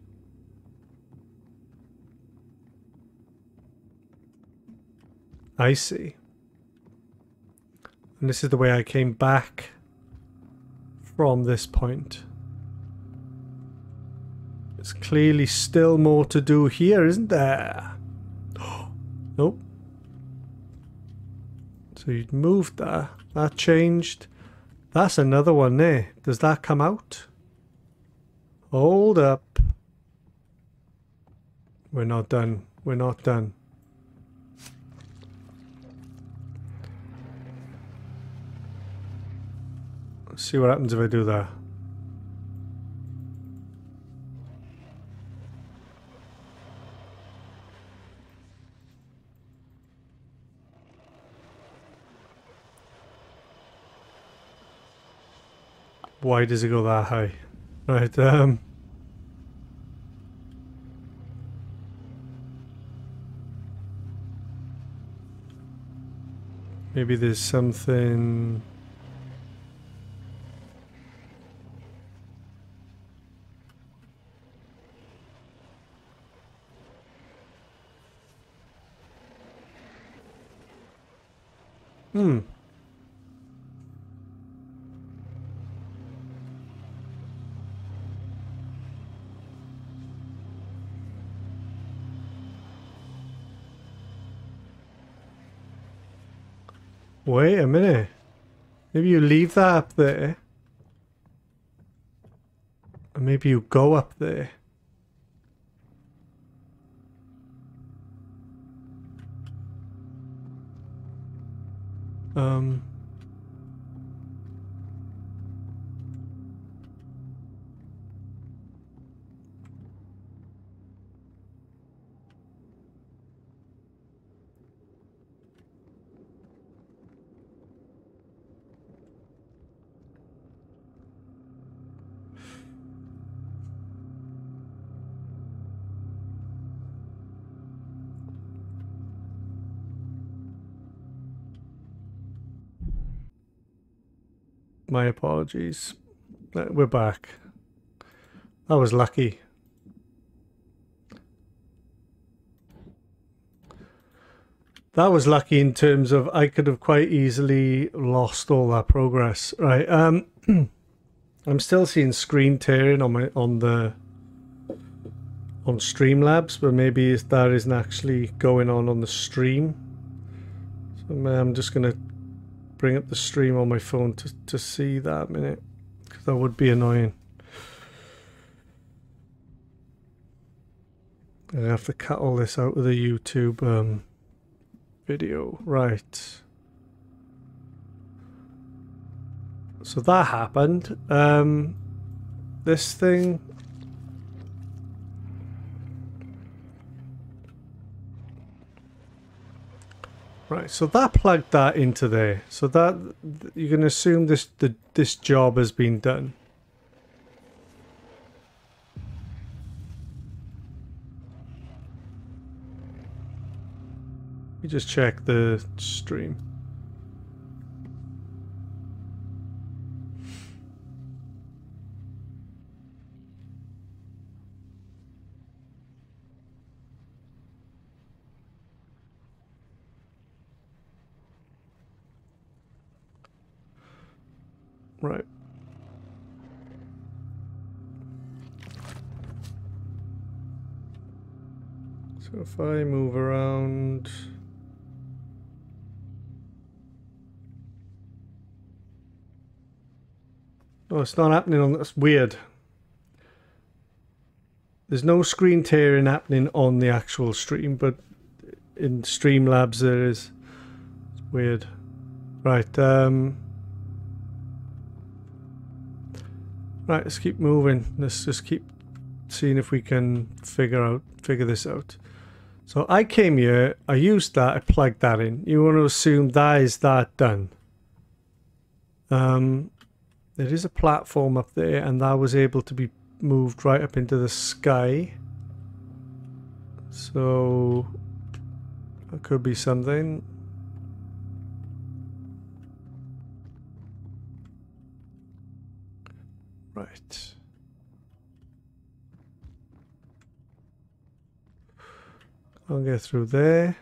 I see. And this is the way I came back from this point. There's clearly still more to do here, isn't there? Nope. So you'd moved that. That changed. That's another one there. Does that come out? Hold up. We're not done. We're not done. Let's see what happens if I do that. Why does it go that high? Right, um... maybe there's something... Hmm. Wait a minute. Maybe you leave that up there. And maybe you go up there. Um. My apologies. We're back. I was lucky. That was lucky in terms of I could have quite easily lost all that progress. Right. Um, I'm still seeing screen tearing on my on the on Streamlabs, but maybe that isn't actually going on on the stream. So I'm just gonna bring up the stream on my phone to, to see that minute, because that would be annoying. I have to cut all this out of the YouTube um, video. Right. So that happened. Um, this thing... Right, so that plugged that into there. So that you can assume this the this job has been done. You just check the stream. Right. So if I move around... Oh, it's not happening on... That's weird. There's no screen tearing happening on the actual stream, but in Streamlabs there is. It's weird. Right, um... Right, let's keep moving. Let's just keep seeing if we can figure out figure this out. So I came here, I used that, I plugged that in. You want to assume that is that done. Um, there is a platform up there, and that was able to be moved right up into the sky. So that could be something. I'll go through there.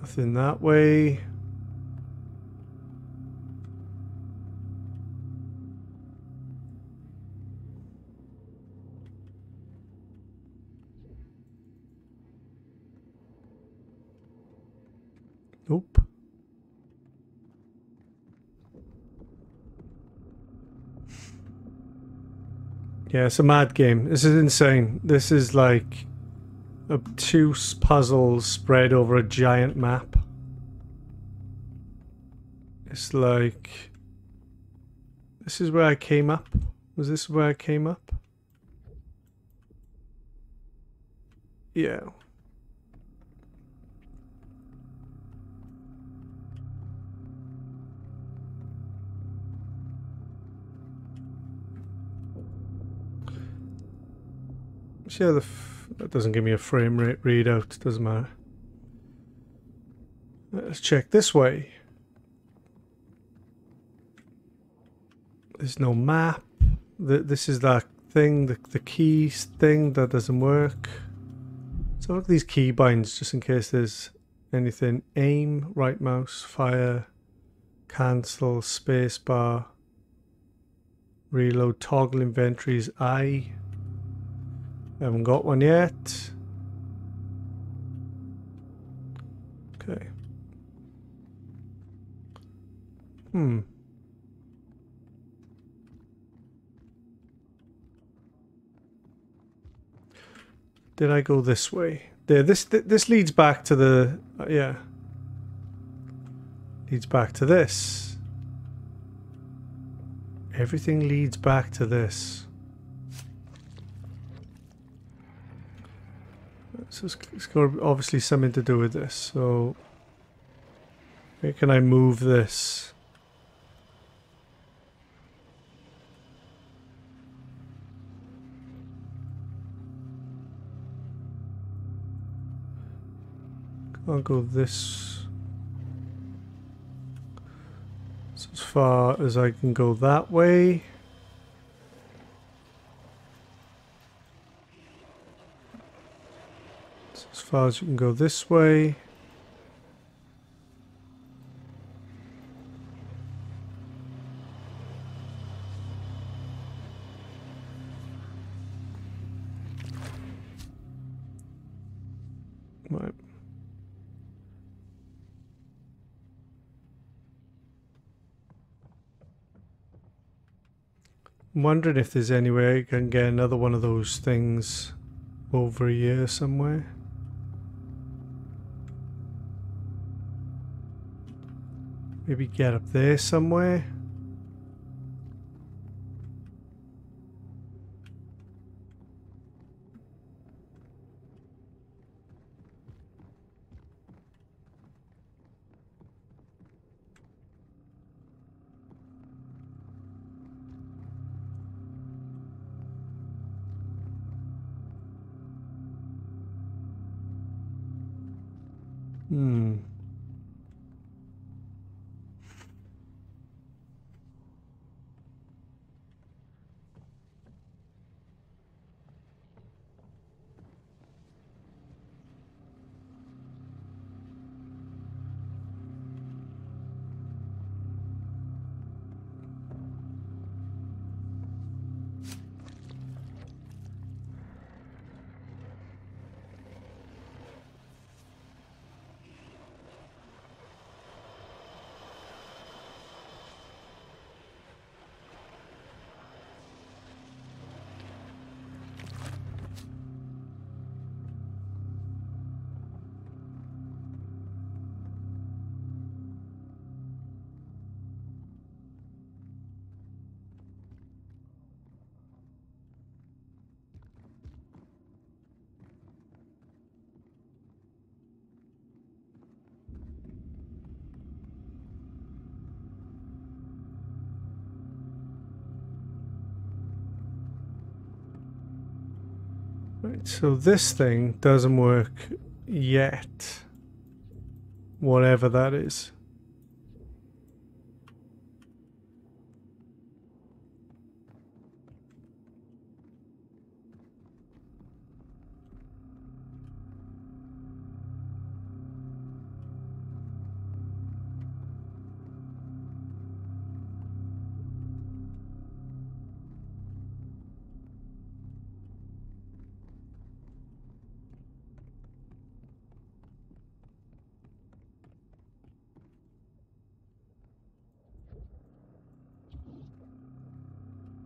Nothing that way. Nope. Yeah, it's a mad game. This is insane. This is like obtuse puzzles spread over a giant map. It's like... This is where I came up. Was this where I came up? Yeah. Yeah, the f that doesn't give me a frame rate readout, doesn't matter. Let's check this way. There's no map. Th this is that thing, the, the keys thing that doesn't work. So look at these key binds just in case there's anything. Aim, right mouse, fire, cancel, space bar, reload, toggle inventories, I. Haven't got one yet. Okay. Hmm. Did I go this way? There. This th this leads back to the uh, yeah. Leads back to this. Everything leads back to this. So it's, it's got obviously something to do with this, so where can I move this? I'll go this, so as far as I can go that way. As far as you can go this way. Right. I'm wondering if there's any way I can get another one of those things over here somewhere. Maybe get up there somewhere. Hmm. Right, so this thing doesn't work yet, whatever that is.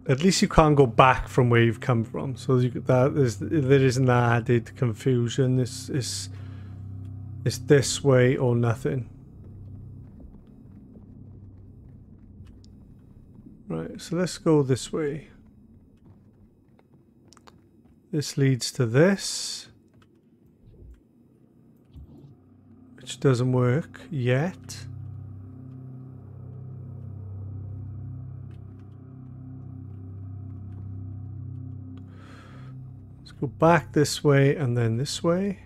At least you can't go back from where you've come from. So you, that is, there isn't that added confusion. It's, it's, it's this way or nothing. Right, so let's go this way. This leads to this. Which doesn't work yet. Go back this way and then this way.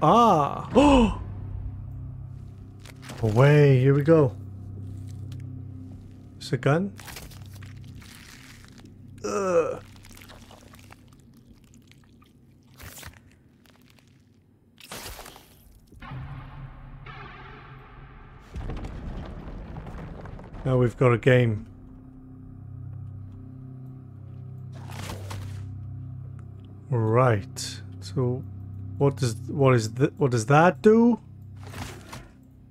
Ah! Oh! Away, here we go. It's a gun. Ugh. Now we've got a game. Right. So, what does what is th what does that do?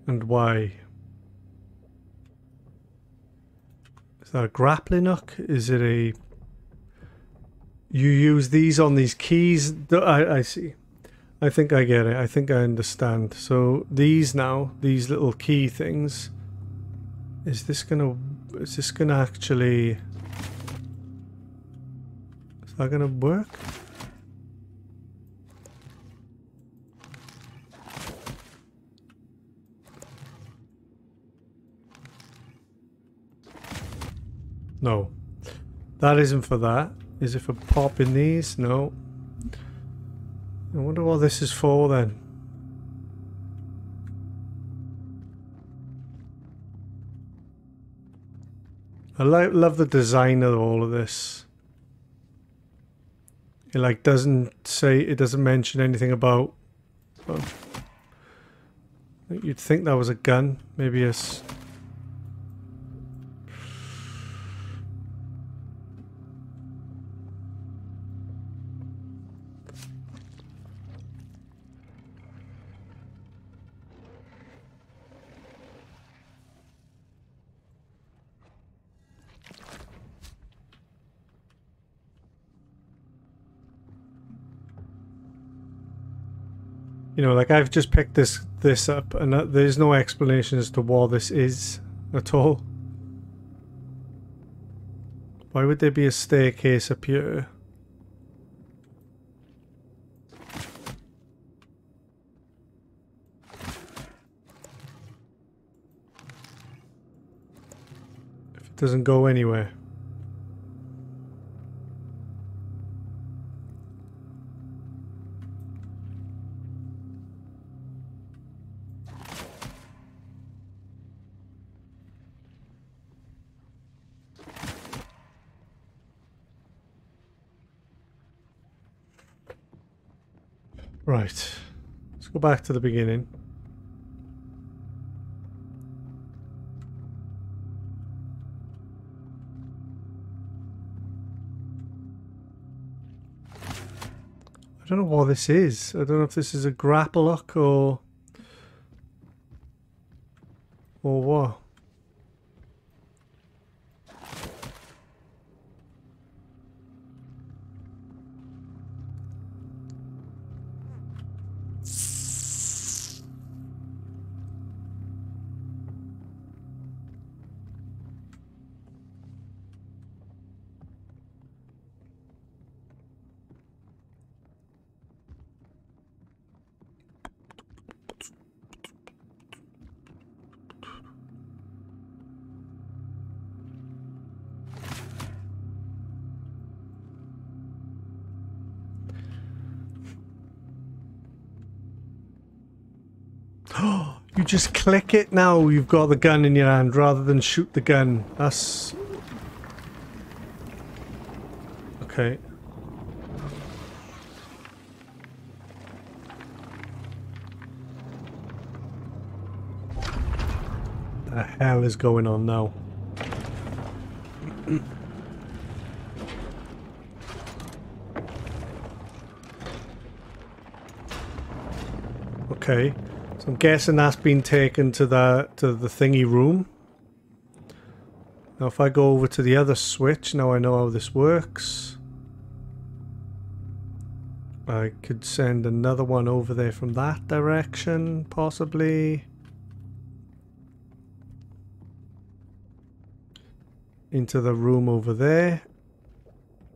And why? Is that a grappling hook? Is it a? You use these on these keys. I I see. I think I get it. I think I understand. So these now, these little key things. Is this gonna, is this gonna actually, is that gonna work? No. That isn't for that. Is it for popping these? No. I wonder what this is for then. I lo love the design of all of this. It like doesn't say, it doesn't mention anything about, well, you'd think that was a gun, maybe a s You know, like I've just picked this this up, and there's no explanation as to what this is at all. Why would there be a staircase up here? If it doesn't go anywhere. Right, let's go back to the beginning. I don't know what this is. I don't know if this is a grapple hook or... or what. You just click it now, you've got the gun in your hand, rather than shoot the gun. That's... okay. What the hell is going on now? Okay, so I'm guessing that's been taken to the to the thingy room. Now if I go over to the other switch, now I know how this works. I could send another one over there from that direction, possibly. Into the room over there.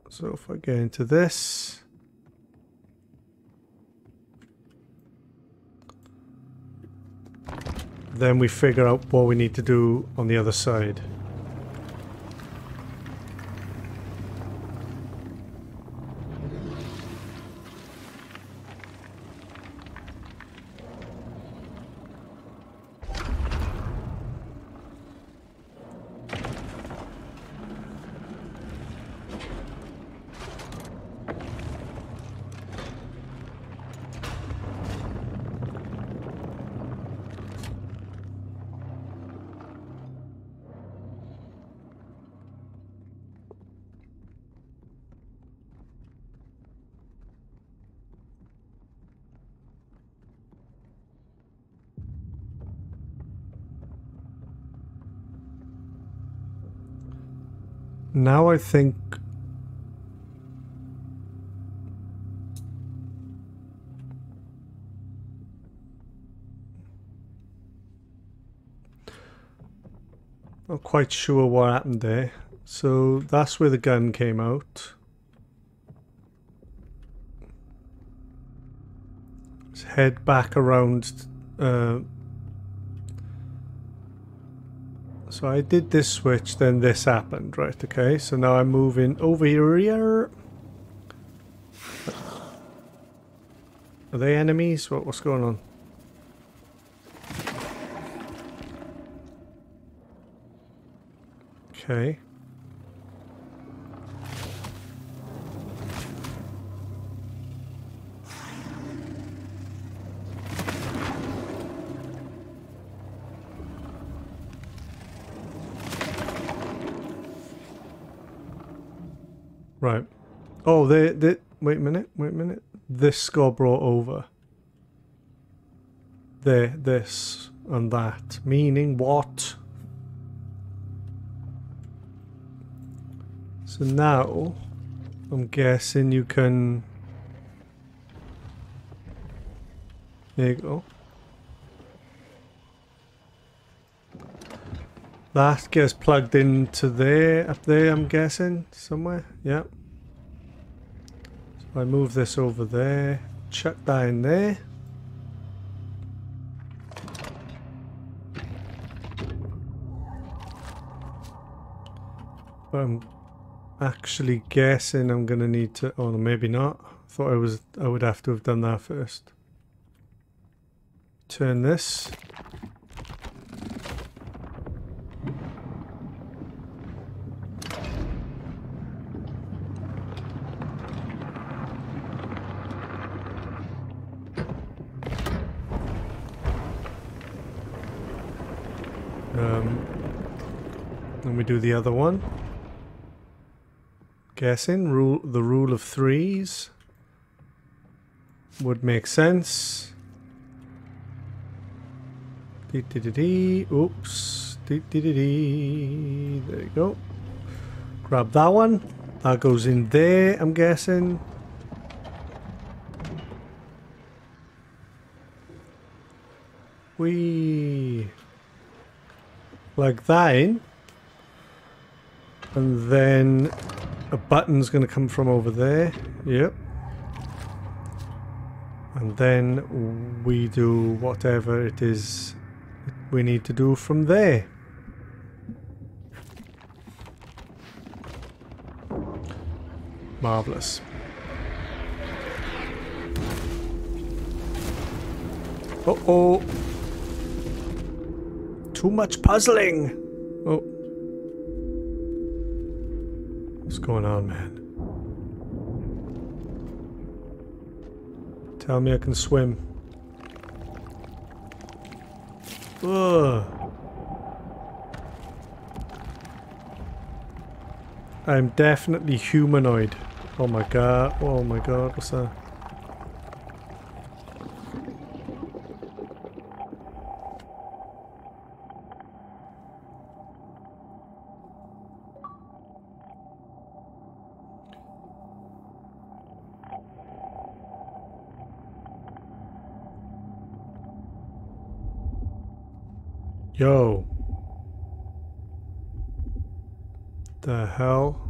So if I get into this. Then we figure out what we need to do on the other side. Now I think not quite sure what happened there. So that's where the gun came out. Let's head back around. uh, So I did this switch, then this happened, right? Okay, so now I'm moving over here. Are they enemies? What, what's going on? Okay. Right. Oh, they, they... Wait a minute, wait a minute. This got brought over. There, this, and that. Meaning what? So now, I'm guessing you can... There you go. That gets plugged into there, up there, I'm guessing, somewhere. Yeah. So I move this over there, chuck that in there. But I'm actually guessing I'm gonna need to. Oh, maybe not. Thought I was. I would have to have done that first. Turn this. Do the other one. Guessing rule the rule of threes would make sense. Dee dee dee dee. Oops. Dee dee dee dee. There you go. Grab that one. That goes in there, I'm guessing. Whee. Like that in. And then a button's going to come from over there. Yep. And then we do whatever it is we need to do from there. Marvelous. Uh-oh. Too much puzzling. Oh. What's going on, man? Tell me I can swim. Ugh. I'm definitely humanoid. Oh my god, oh my god, what's that? Yo. The hell?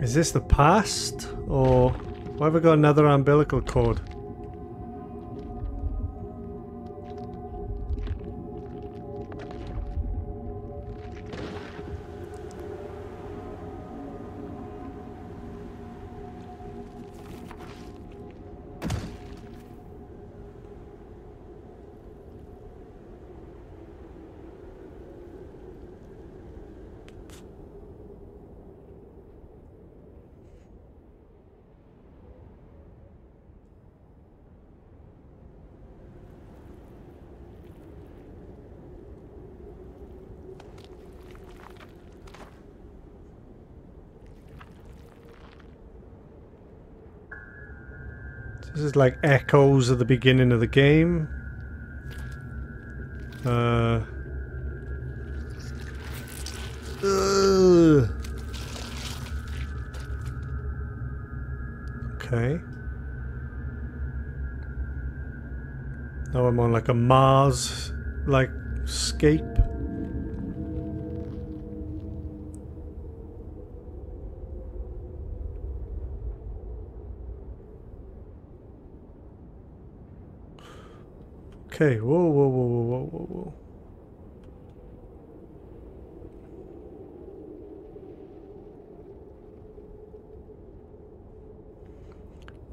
Is this the past? Or why have we got another umbilical cord? This is like echoes of the beginning of the game. Uh, ugh. Okay. Now I'm on like a Mars like scape. Okay, whoa, whoa, whoa, whoa, whoa, whoa, whoa.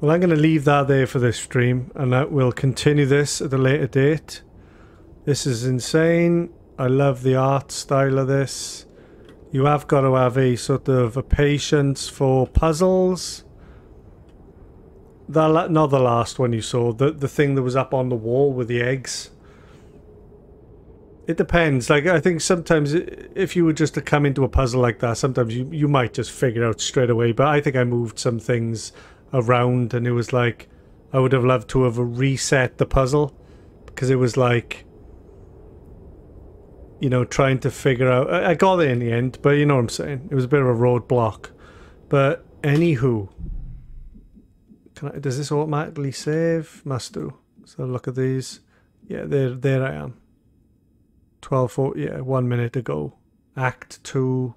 Well, I'm going to leave that there for this stream, and that will continue this at a later date. This is insane. I love the art style of this. You have got to have a sort of a patience for puzzles. That, not the last one you saw, the, the thing that was up on the wall with the eggs. It depends. Like, I think sometimes if you were just to come into a puzzle like that, sometimes you, you might just figure it out straight away. But I think I moved some things around and it was like, I would have loved to have reset the puzzle. Because it was like, you know, trying to figure out. I, I got there in the end, but you know what I'm saying. It was a bit of a roadblock. But anywho. Can I, does this automatically save? Must do. So look at these. Yeah, there, there I am. twelve forty, yeah, one minute ago. Act two.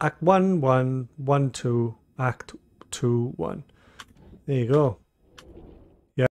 Act one, one, one, two, act two, one. There you go.